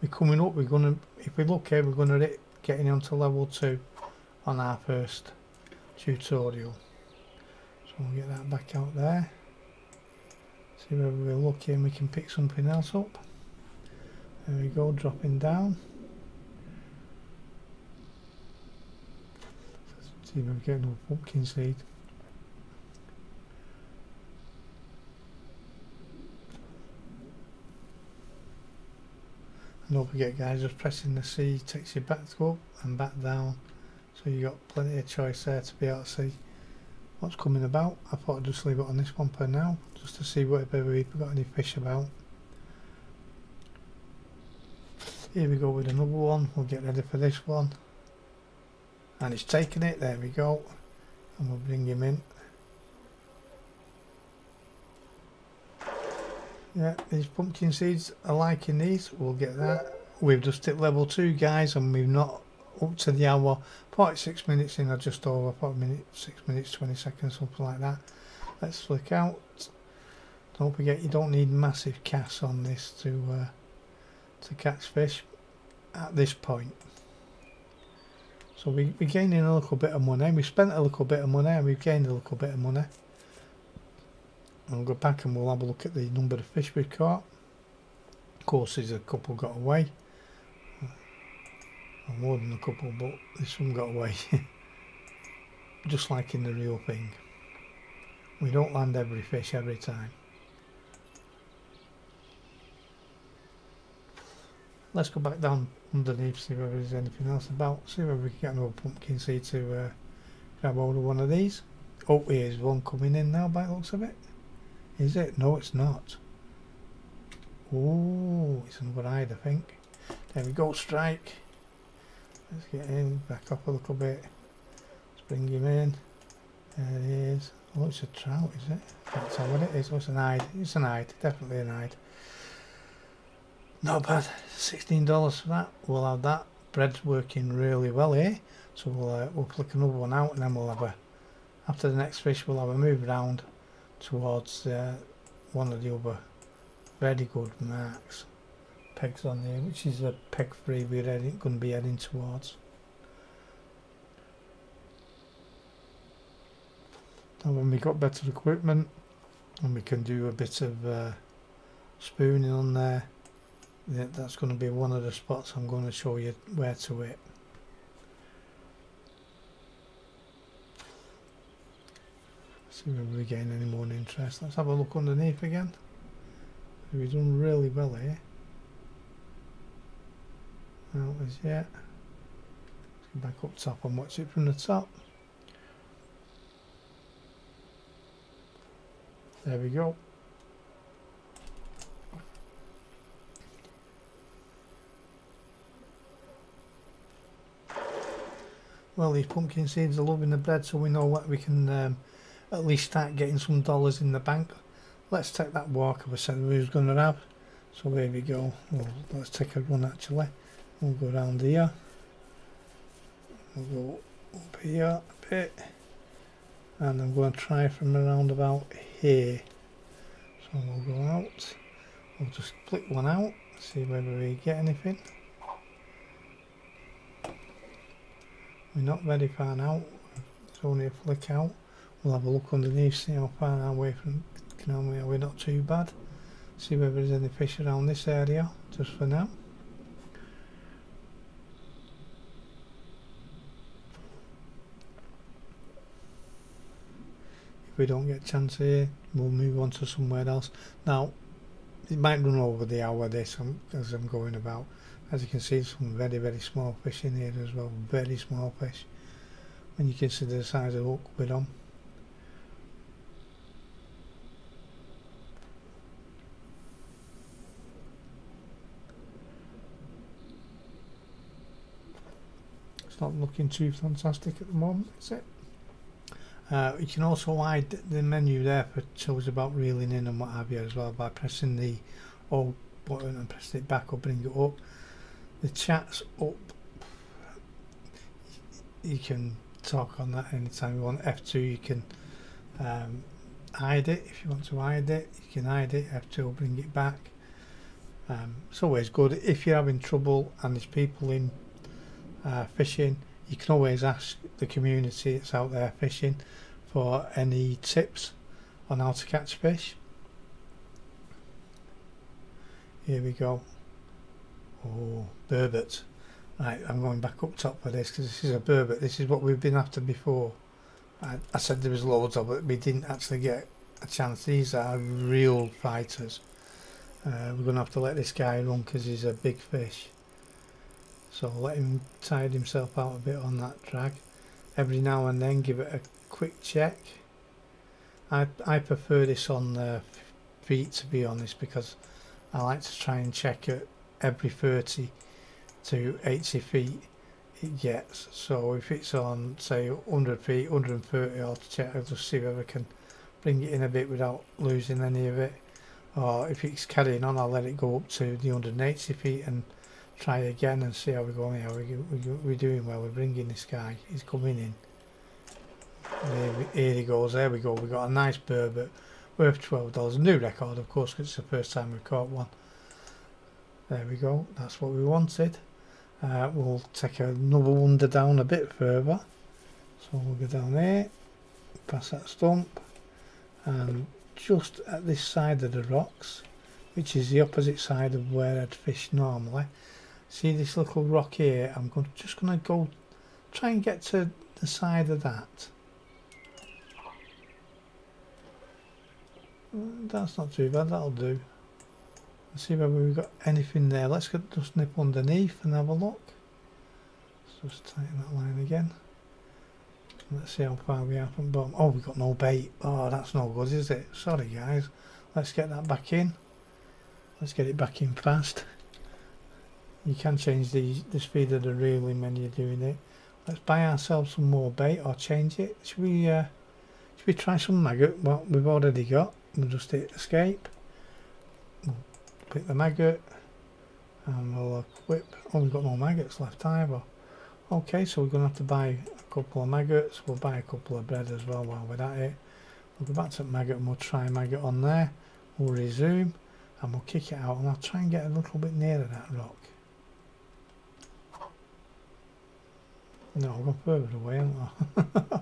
We're coming up. We're gonna, if we look here, we're gonna hit getting onto level 2 on our first tutorial. So we'll get that back out there. See whether we're lucky and we can pick something else up. There we go, dropping down. Let's see if we're getting another pumpkin seed. And don't forget guys, just pressing the C takes you back to up and back down, so you got plenty of choice there to be able to see what's coming about. I thought I'd just leave it on this one for now, just to see whether we've got any fish about. Here we go with another one. We'll get ready for this one, and it's taking it. There we go, and we'll bring him in. Yeah, these pumpkin seeds, I like in these, we'll get that. We've just hit level 2 guys, and we've not up to the hour, 46 minutes in, or just over 4 minutes, 6 minutes 20 seconds, something like that. Let's flick out. Don't forget you don't need massive casts on this to catch fish at this point. So we're gaining a little bit of money. We spent a little bit of money and we've gained a little bit of money. I'll go back and we'll have a look at the number of fish we've caught. Of course there's a couple got away. Well, more than a couple, but this one got away. Just like in the real thing. We don't land every fish every time. Let's go back down underneath, see whether there's anything else about. See whether we can get another pumpkin seed to grab hold of one of these. Oh, here's one coming in now by the looks of it. Is it? No, it's not. Oh, it's another hide, I think. There we go, strike. Let's get in, back up a little bit. Let's bring him in. There he is. Oh, it's a trout, is it? I can't tell what it is. Oh, it's an hide. It's an hide. Definitely an hide. Not bad. $16 for that. We'll have that. Bread's working really well here, so we'll click another one out, and then we'll have a, after the next fish we'll have a move round towards one of the other very good marks, pegs on there, which is the peg 3 we're going to be heading towards. Now when we got better equipment and we can do a bit of spooning on there, yeah, that's going to be one of the spots I'm going to show you where to hit. See if we're getting any more interest. Let's have a look underneath again. We've done really well here. That was yet. Let's go back up top and watch it from the top. There we go. Well, these pumpkin seeds are loving the bread, so we know that we can at least start getting some dollars in the bank. Let's take that walk of a cent we was going to have. So there we go. Well, let's take a run actually. We'll go round here. We'll go up here a bit. And I'm going to try from around about here. So we'll go out. We'll just click one out. See whether we get anything. We're not very far now, it's only a flick out. We'll have a look underneath, see how far away from the canal we are. We're not too bad. See whether there's any fish around this area, just for now. If we don't get a chance here, we'll move on to somewhere else. Now, it might run over the hour this as I'm going about. As you can see, some very, very small fish in here as well. Very small fish. When you consider the size of the hook we're on. It's not looking too fantastic at the moment, is it? You can also hide the menu there for shows about reeling in and what have you as well by pressing the O button and pressing it back or bring it up. The chat's up, you can talk on that anytime you want. F2 you can hide it if you want to hide it, you can hide it. F2 will bring it back. It's always good if you're having trouble and there's people in fishing, you can always ask the community that's out there fishing for any tips on how to catch fish. Here we go. Oh, burbot. Right, I'm going back up top for this because this is a burbot. This is what we've been after before. I said there was loads of it, we didn't actually get a chance. These are real fighters. We're going to have to let this guy run because he's a big fish. So let him tide himself out a bit on that drag. Every now and then give it a quick check. I prefer this on the feet, to be honest, because I like to try and check it every 30 to 80 feet it gets. So if it's on, say, 100 feet, 130, I'll check, I'll just see whether I can bring it in a bit without losing any of it. Or if it's carrying on, I'll let it go up to the 180 feet and try again and see how we're going. How we're doing well. We're bringing this guy. He's coming in. Here he goes. There we go. We got a nice burbot worth $12. New record, of course, because it's the first time we've caught one. There we go. That's what we wanted. We'll take another wonder down a bit further. So we'll go down there, past that stump, and just at this side of the rocks, which is the opposite side of where I'd fish normally. See this little rock here? I'm just going to go try and get to the side of that. That's not too bad, that'll do. Let's see whether we've got anything there. Let's just nip underneath and have a look. Let's just tighten that line again. Let's see how far we are from bottom. Oh, we've got no bait. Oh, that's no good, is it? Sorry, guys. Let's get that back in. Let's get it back in fast. You can change the speed of the reeling when you're doing it. Let's buy ourselves some more bait or change it. Should we try some maggot? What we've already got. We'll just hit escape. We'll pick the maggot and we'll equip. Oh, we've got no maggots left either. Okay, so we're going to have to buy a couple of maggots. We'll buy a couple of bread as well while we're at it. We'll go back to maggot and we'll try maggot on there. We'll resume. And we'll kick it out, and I'll try and get a little bit nearer that rock. No, I'll go further away, haven't I?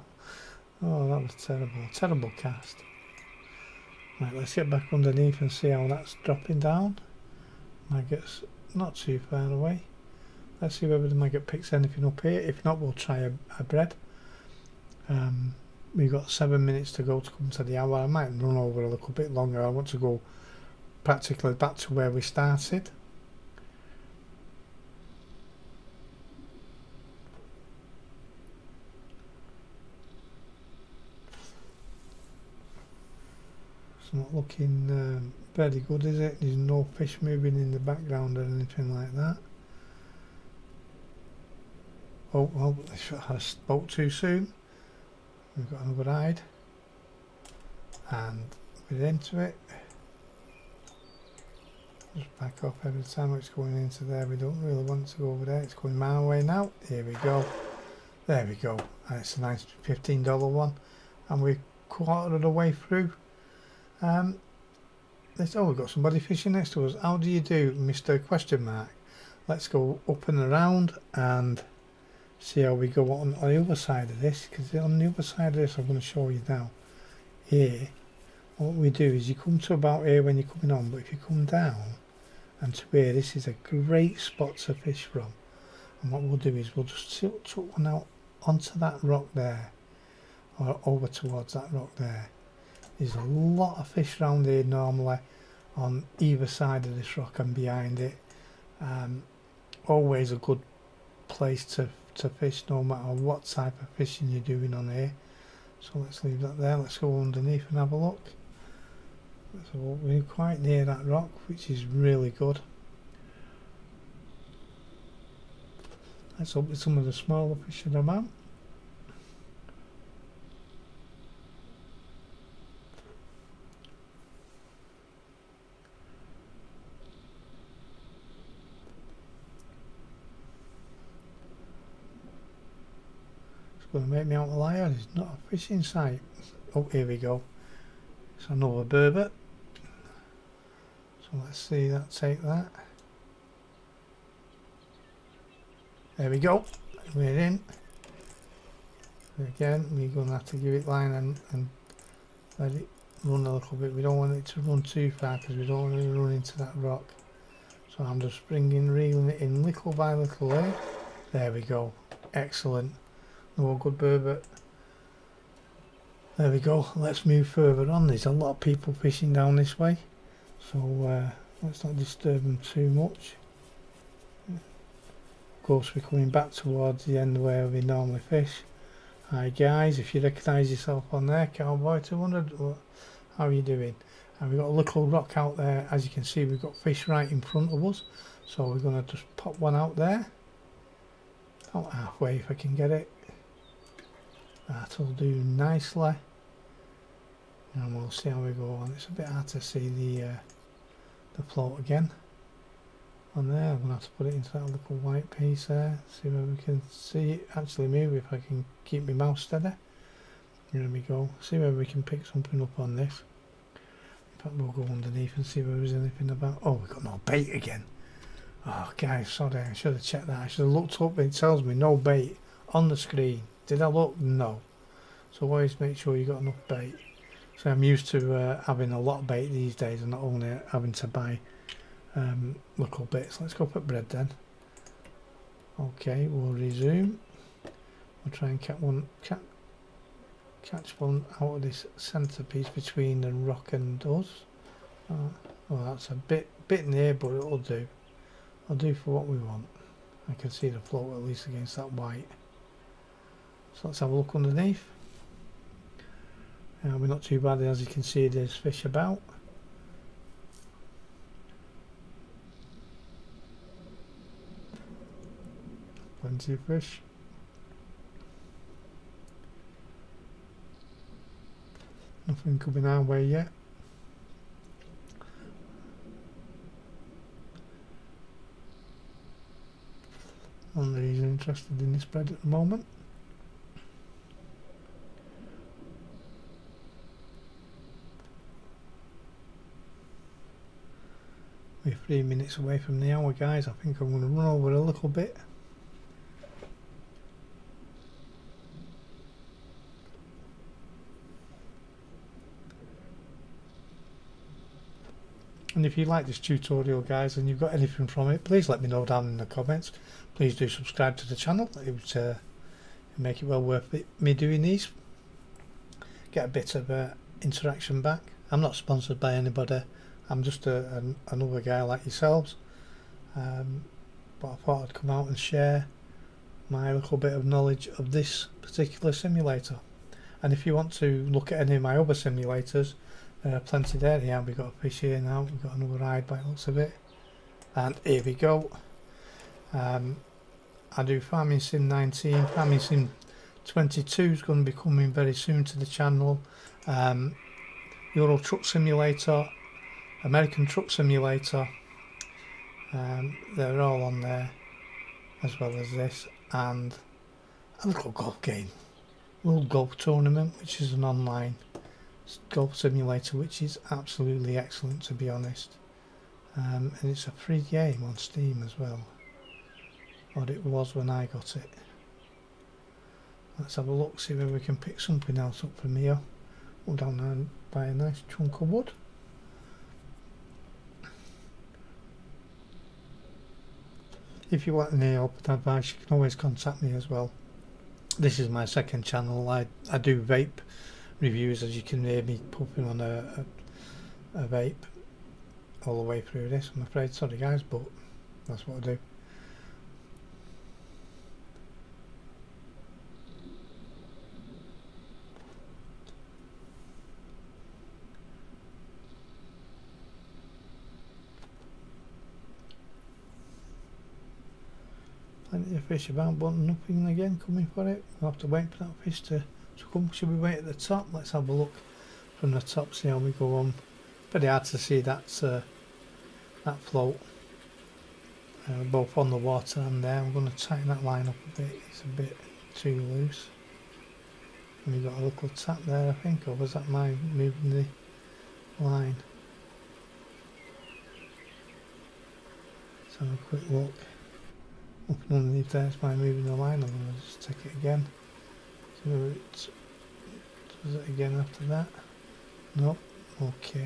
Oh, that was terrible. Terrible cast. Right, let's get back underneath and see how that's dropping down. Maggot's not too far away. Let's see whether the maggot picks anything up here. If not, we'll try a bread. We've got 7 minutes to go to come to the hour. I might run over a little bit longer. I want to go practically back to where we started. It's not looking very good, is it? There's no fish moving in the background or anything like that. Oh, well, I spoke too soon. We've got another hide and we're into it. Just back off every time it's going into there. We don't really want to go over there. It's going my way now. Here we go. There we go. And it's a nice $15 one. And we're quarter of the way through. Oh, we've got somebody fishing next to us. How do you do, Mr. Question Mark? Let's go up and around and see how we go on the other side of this. Because on the other side of this, I'm going to show you now. Here. What we do is you come to about here when you're coming on. But if you come down and to here, this is a great spot to fish from. And what we'll do is we'll just tuck one out onto that rock there, or over towards that rock there. There's a lot of fish around here normally on either side of this rock and behind it. Always a good place to fish, no matter what type of fishing you're doing on here. So let's leave that there. Let's go underneath and have a look. So we're quite near that rock, which is really good. Let's hope it's some of the smaller fish in the mount. It's going to make me out a liar. There's not a fish in sight. Oh, here we go. It's another burbot. So let's see that, take that. There we go. We're in. Again, we're going to have to give it line and let it run a little bit. We don't want it to run too far because we don't want it to run into that rock. So I'm just reeling it in little by little there. There we go. Excellent. No good burbot. There we go. Let's move further on. There's a lot of people fishing down this way, so Let's not disturb them too much. Of course, we're coming back towards the end where we normally fish. Hi guys, if you recognise yourself on there, Cowboy200, how are you doing? And we've got a little rock out there. As you can see, we've got fish right in front of us, so we're going to just pop one out there. About halfway if I can get it. That'll do nicely. And we'll see how we go on. It's a bit hard to see the float again on there. I'm going to have to put it into that little white piece there. See where we can see it actually move if I can keep my mouse steady. Here we go. See where we can pick something up on this. In fact, we'll go underneath and see where there's anything about. Oh, we've got no bait again. Oh guys, sorry, I should have checked that. I should have looked up. It tells me no bait on the screen. Did I look? No. So always make sure you got enough bait. So I'm used to having a lot of bait these days and not only having to buy little bits. Let's go put bread then. Okay, we'll resume. We'll try and catch one out of this centrepiece between the rock and us. Oh, that's a bit near, but it'll do. I'll do for what we want. I can see the float at least against that white. So let's have a look underneath. We're not too bad, as you can see there's fish about. Plenty of fish. Nothing coming our way yet. Only reason interested in this bread at the moment. We're 3 minutes away from the hour, guys. I think I'm going to run over a little bit. And if you like this tutorial, guys, and you've got anything from it, please let me know down in the comments. Please do subscribe to the channel. It would make it well worth it, me doing these. Get a bit of interaction back. I'm not sponsored by anybody. I'm just another guy like yourselves, but I thought I'd come out and share my little bit of knowledge of this particular simulator. And if you want to look at any of my other simulators, plenty there. Yeah, we've got a fish here now, we've got another ride by the looks of it, and here we go. I do Farming Sim 19, Farming Sim 22 is going to be coming very soon to the channel, Euro Truck Simulator, American Truck Simulator, they're all on there, as well as this, and a little golf game, World Golf Tournament, which is an online golf simulator, which is absolutely excellent, to be honest. And it's a free game on Steam as well, or it was when I got it. Let's have a look, see whether we can pick something else up from here. We'll down there and buy a nice chunk of wood. If you want any help and advice, you can always contact me as well. This is my second channel. I do vape reviews, as you can hear me puffing on a vape all the way through this, I'm afraid. Sorry guys, but that's what I do. Plenty of fish about, but nothing again coming for it. We'll have to wait for that fish to come. Should we wait at the top? Let's have a look from the top, see how we go on. Pretty hard to see that float, both on the water and there. I'm going to tighten that line up a bit, it's a bit too loose. And we've got a little tap there, I think, or was that my moving the line? Let's have a quick look. Nothing underneath there, it's by moving the line. I'm going to just take it again. See whether it does it again after that. Nope, okay.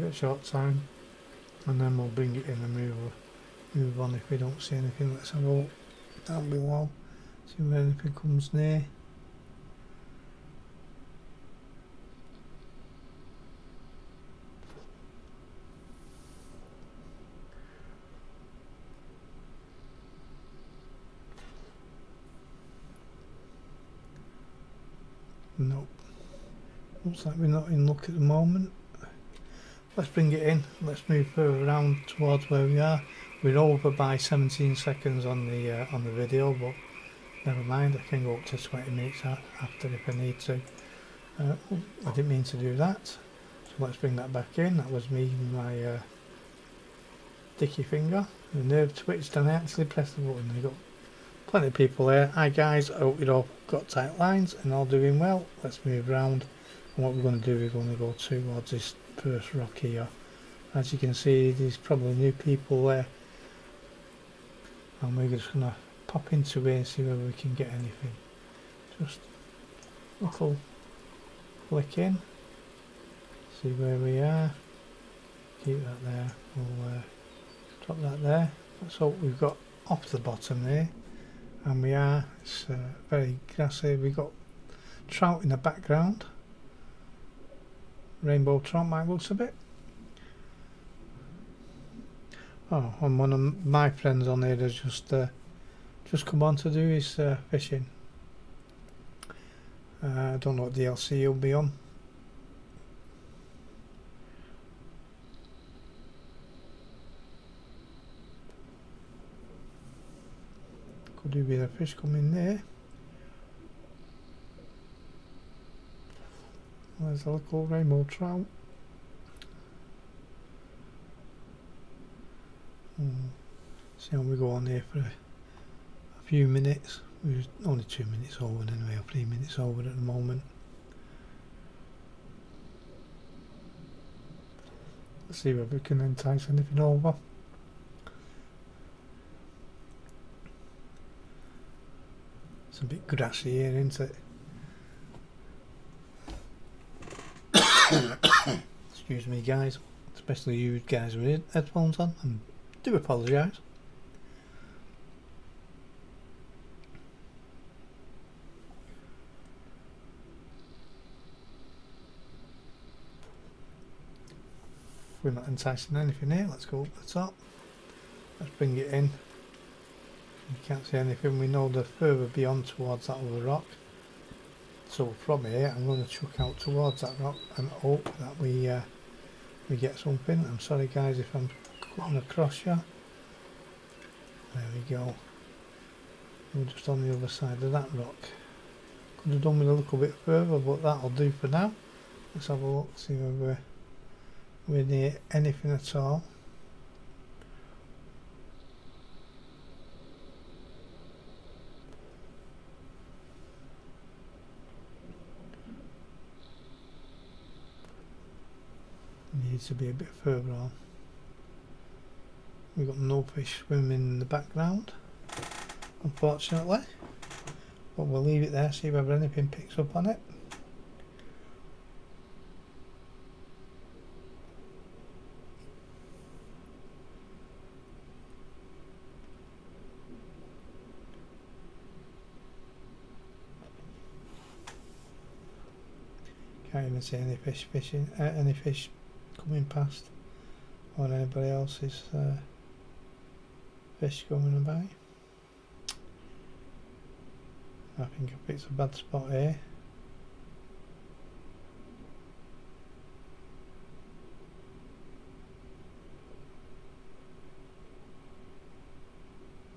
give it a short time, and then we'll bring it in and move on. If we don't see anything, let's have a look down below, see if anything comes near. Nope. Looks like we're not in luck at the moment. Let's bring it in. Let's move further around towards where we are. We're over by 17 seconds on the video, but never mind. I can go up to 20 minutes after if I need to. I didn't mean to do that. So let's bring that back in. That was me with my dicky finger. The nerve twitched and I actually pressed the button. I got plenty of people there. Hi guys, I hope you've all got tight lines and all doing well. Let's move around, and what we're going to do is we're going to go towards this first rock here. As you can see, there's probably new people there, and we're just going to pop into here and see whether we can get anything. Just a little flick in, see where we are, keep that there, we'll drop that there. Let's hope we've got off the bottom there. And we are, it's very grassy. We've got trout in the background, rainbow trout by the looks of it. Oh, and one of my friends on there has just come on to do his fishing. I don't know what DLC he'll be on. Could do with a fish coming there. There's a little rainbow trout. See how we go on here for a few minutes. We're only 2 minutes over anyway, or 3 minutes over at the moment. Let's see if we can entice anything over. A bit grassy here, isn't it? Excuse me guys, especially you guys with headphones on, and do apologise. We're not enticing anything here. Let's go up the top, let's bring it in. We can't see anything. We know they're further beyond towards that other rock, so from here I'm going to chuck out towards that rock and hope that we get something. I'm sorry guys if I'm cutting across you. There we go, we're just on the other side of that rock. Could have done with a little bit further, but that'll do for now. Let's have a look, see whether we're near anything at all. Needs to be a bit further on. We've got no fish swimming in the background, unfortunately, but we'll leave it there, see whether anything picks up on it. Can't even see any fish fishing, any fish coming past, or anybody else's fish coming by. I think I picked a bad spot here.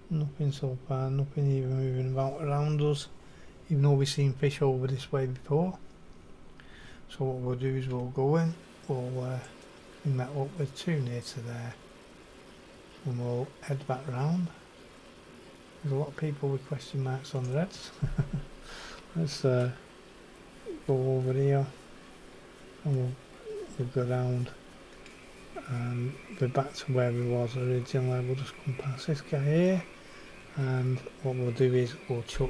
Nothing so far, nothing even moving about around us, even though we've seen fish over this way before. So what we'll do is we'll go in, we'll bring that up with too near to there, and we'll head back round. There's a lot of people with question marks on their heads. Let's go over here and we'll go round and we're back to where we was originally. We'll just come past this guy here, and what we'll do is we'll chuck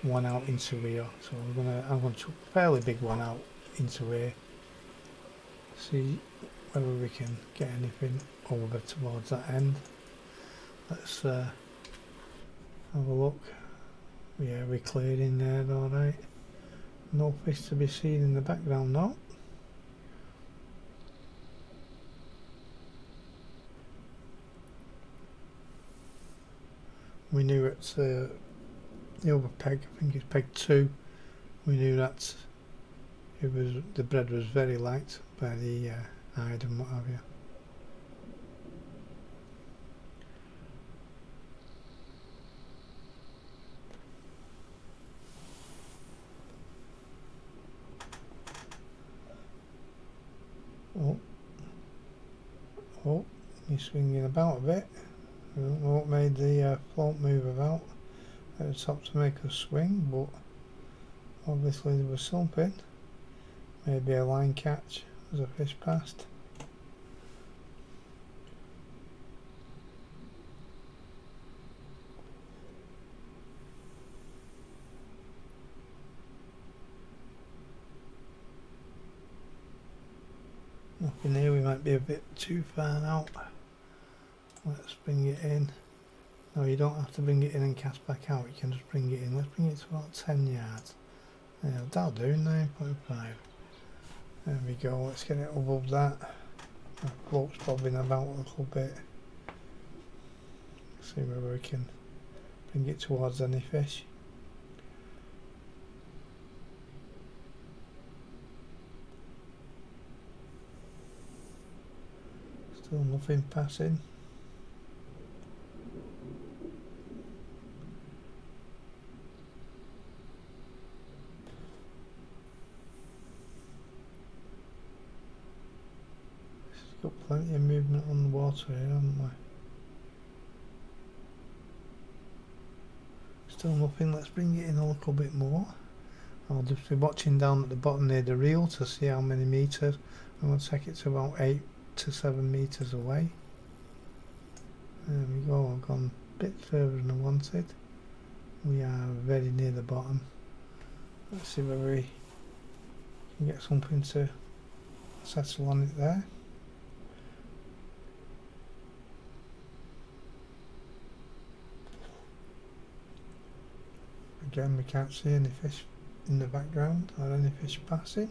one out into here. So I'm gonna chuck a fairly big one out into here. See whether we can get anything over towards that end. Let's have a look. Yeah, we cleared in there, all right. No fish to be seen in the background now. We knew it's the other peg, I think it's peg 2, we knew that it was, the bread was very light by the hide and what have you. Oh, he's swinging about a bit. I don't know what made the float move about at the top to make us swing, but obviously there was something. Maybe a line catch as a fish passed. Nothing here, we might be a bit too far out. Let's bring it in. No, you don't have to bring it in and cast back out, you can just bring it in. Let's bring it to about 10 yards. Yeah, that'll do, 9.5. There we go, let's get it above that. That float's bobbing about a little bit. See whether we can bring it towards any fish. Still nothing passing. Got plenty of movement on the water here, haven't we? Still nothing, let's bring it in a little bit more. I'll just be watching down at the bottom near the reel to see how many meters. I'm going to take it to about 8 to 7 meters away. There we go, I've gone a bit further than I wanted. We are very near the bottom. Let's see whether we can get something to settle on it there. Again, we can't see any fish in the background or any fish passing.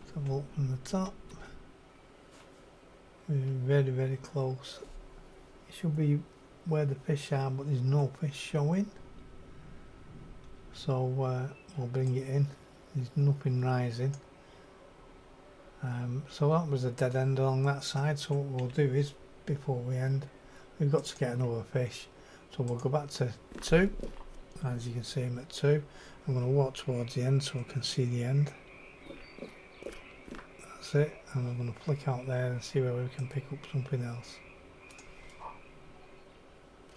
Let's have a look from the top. We're very, very close. It should be where the fish are, but there's no fish showing. So we'll bring it in. There's nothing rising. So that was a dead end along that side. So what we'll do is, before we end, we've got to get another fish. So we'll go back to 2. As you can see, I'm at 2. I'm going to walk towards the end so I can see the end. That's it. And I'm going to flick out there and see whether we can pick up something else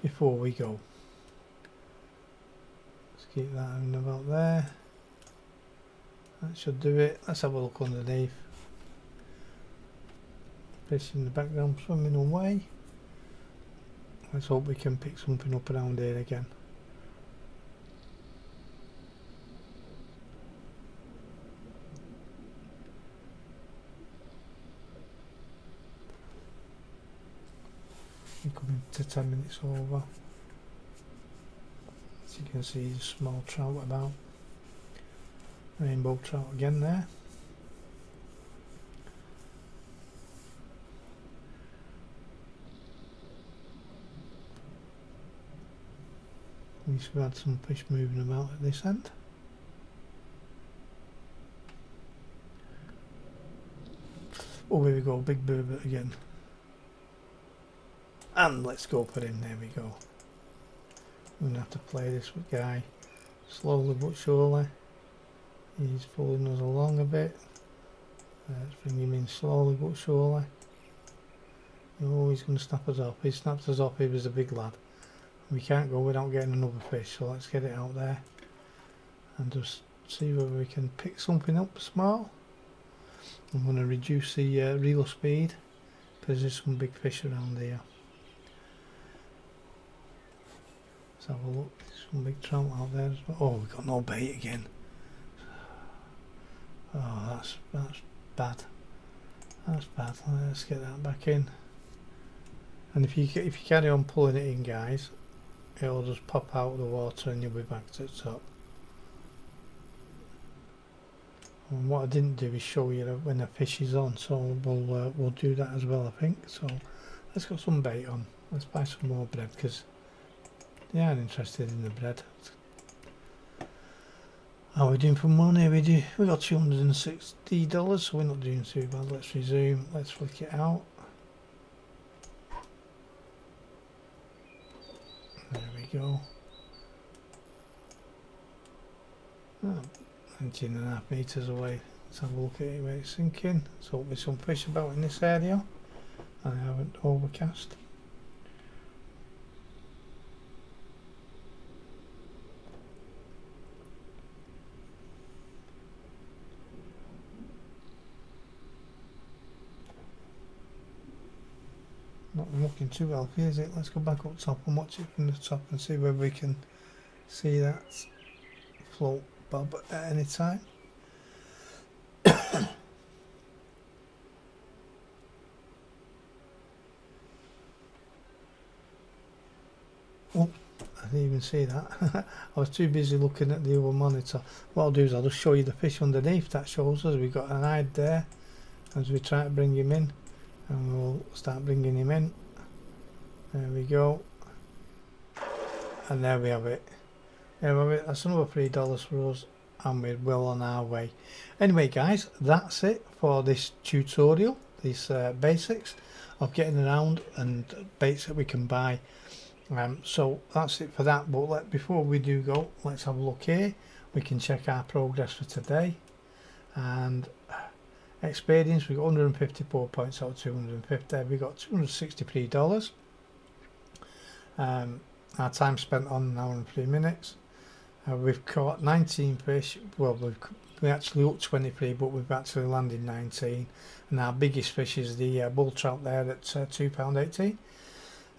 before we go. Keep that in about there. That should do it. Let's have a look underneath. Fish in the background swimming away. Let's hope we can pick something up around here again. We're coming to 10 minutes over. You can see a small trout about, rainbow trout again there. At least we've had some fish moving about at this end. Oh, here we go, big burbot again. And let's go for him, there we go. I'm going to have to play this guy slowly but surely. He's pulling us along a bit. Let's bring him in slowly but surely. Oh, he's going to snap us off. He snapped us off, he was a big lad. We can't go without getting another fish, so let's get it out there and just see whether we can pick something up small. I'm going to reduce the reel speed, because there's some big fish around here. Let's have a look, some big trout out there as well. Oh, we've got no bait again. Oh, that's bad. That's bad. Let's get that back in. And if you carry on pulling it in, guys, it'll just pop out of the water and you'll be back to the top. And what I didn't do is show you when the fish is on, so we'll do that as well, I think. So let's get some bait on. Let's buy some more bread because they are interested in the bread. How are we doing for money? We got $260, so we're not doing too bad. Let's resume. Let's flick it out. There we go. Oh, 19.5 meters away. Let's have a look at it where it's sinking. Let's hope there's some fish about in this area. I haven't overcast. Not looking too healthy, is it? Let's go back up top and watch it from the top and see whether we can see that float bob at any time. Oh, I didn't even see that. I was too busy looking at the other monitor. What I'll do is I'll just show you the fish underneath. That shows us we've got an eye there as we try to bring him in. And we'll start bringing him in. There we go. And there we have it. There we have it. That's another $3 for us. And we're well on our way. Anyway, guys, that's it for this tutorial. These basics of getting around and baits that we can buy. So that's it for that. But before we do go, let's have a look here. We can check our progress for today. And experience, we got 154 points out of 250. We got $263. Our time spent on an hour and 3 minutes. We've caught 19 fish. Well, we actually hooked 23, but we've actually landed 19. And our biggest fish is the bull trout there at £2.80,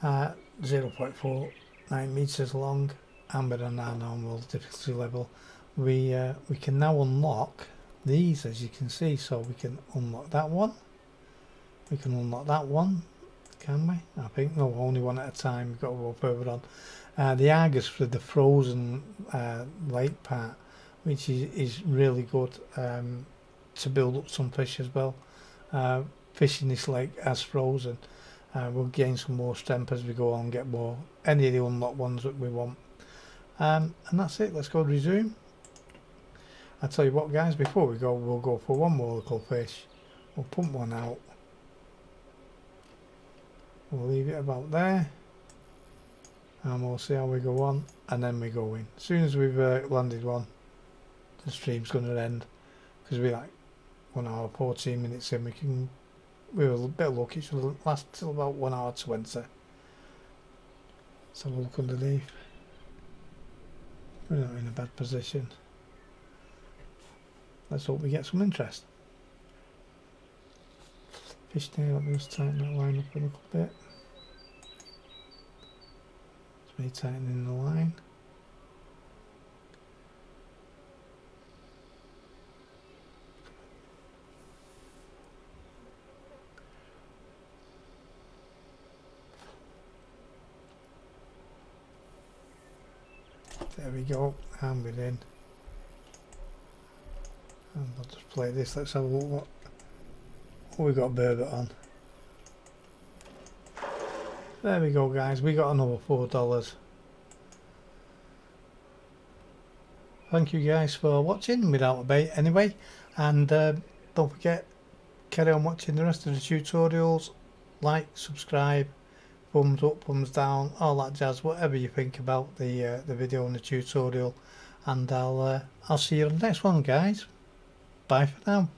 0.49 meters long, and we're on our normal difficulty level. We can now unlock these, as you can see, so we can unlock that one. We can unlock that one, can we? I think no, only one at a time. We've got to go further on. The Argus for the frozen lake part, which is really good to build up some fish as well. Fishing this lake as frozen, we'll gain some more strength as we go on, get more any of the unlocked ones that we want. And that's it. Let's go resume. I tell you what, guys, before we go, we'll go for one more local fish. We'll pump one out. We'll leave it about there. And we'll see how we go on. And then we go in. As soon as we've landed one, the stream's going to end. Because we're like 1 hour, 14 minutes in. We were a bit lucky. It should last till about 1 hour, 20. So we'll look underneath. We're not in a bad position. Let's hope we get some interest. Fish tail, let me just tighten that line up a little bit. It's me tightening the line. There we go, and we're in. I'll just play this. Let's have a look what we got burbot on. There we go, guys, we got another $4. Thank you guys for watching without a bait anyway, and don't forget, carry on watching the rest of the tutorials. Like, subscribe, thumbs up, thumbs down, all that jazz, whatever you think about the video and the tutorial, and I'll see you on the next one, guys. Bye for now.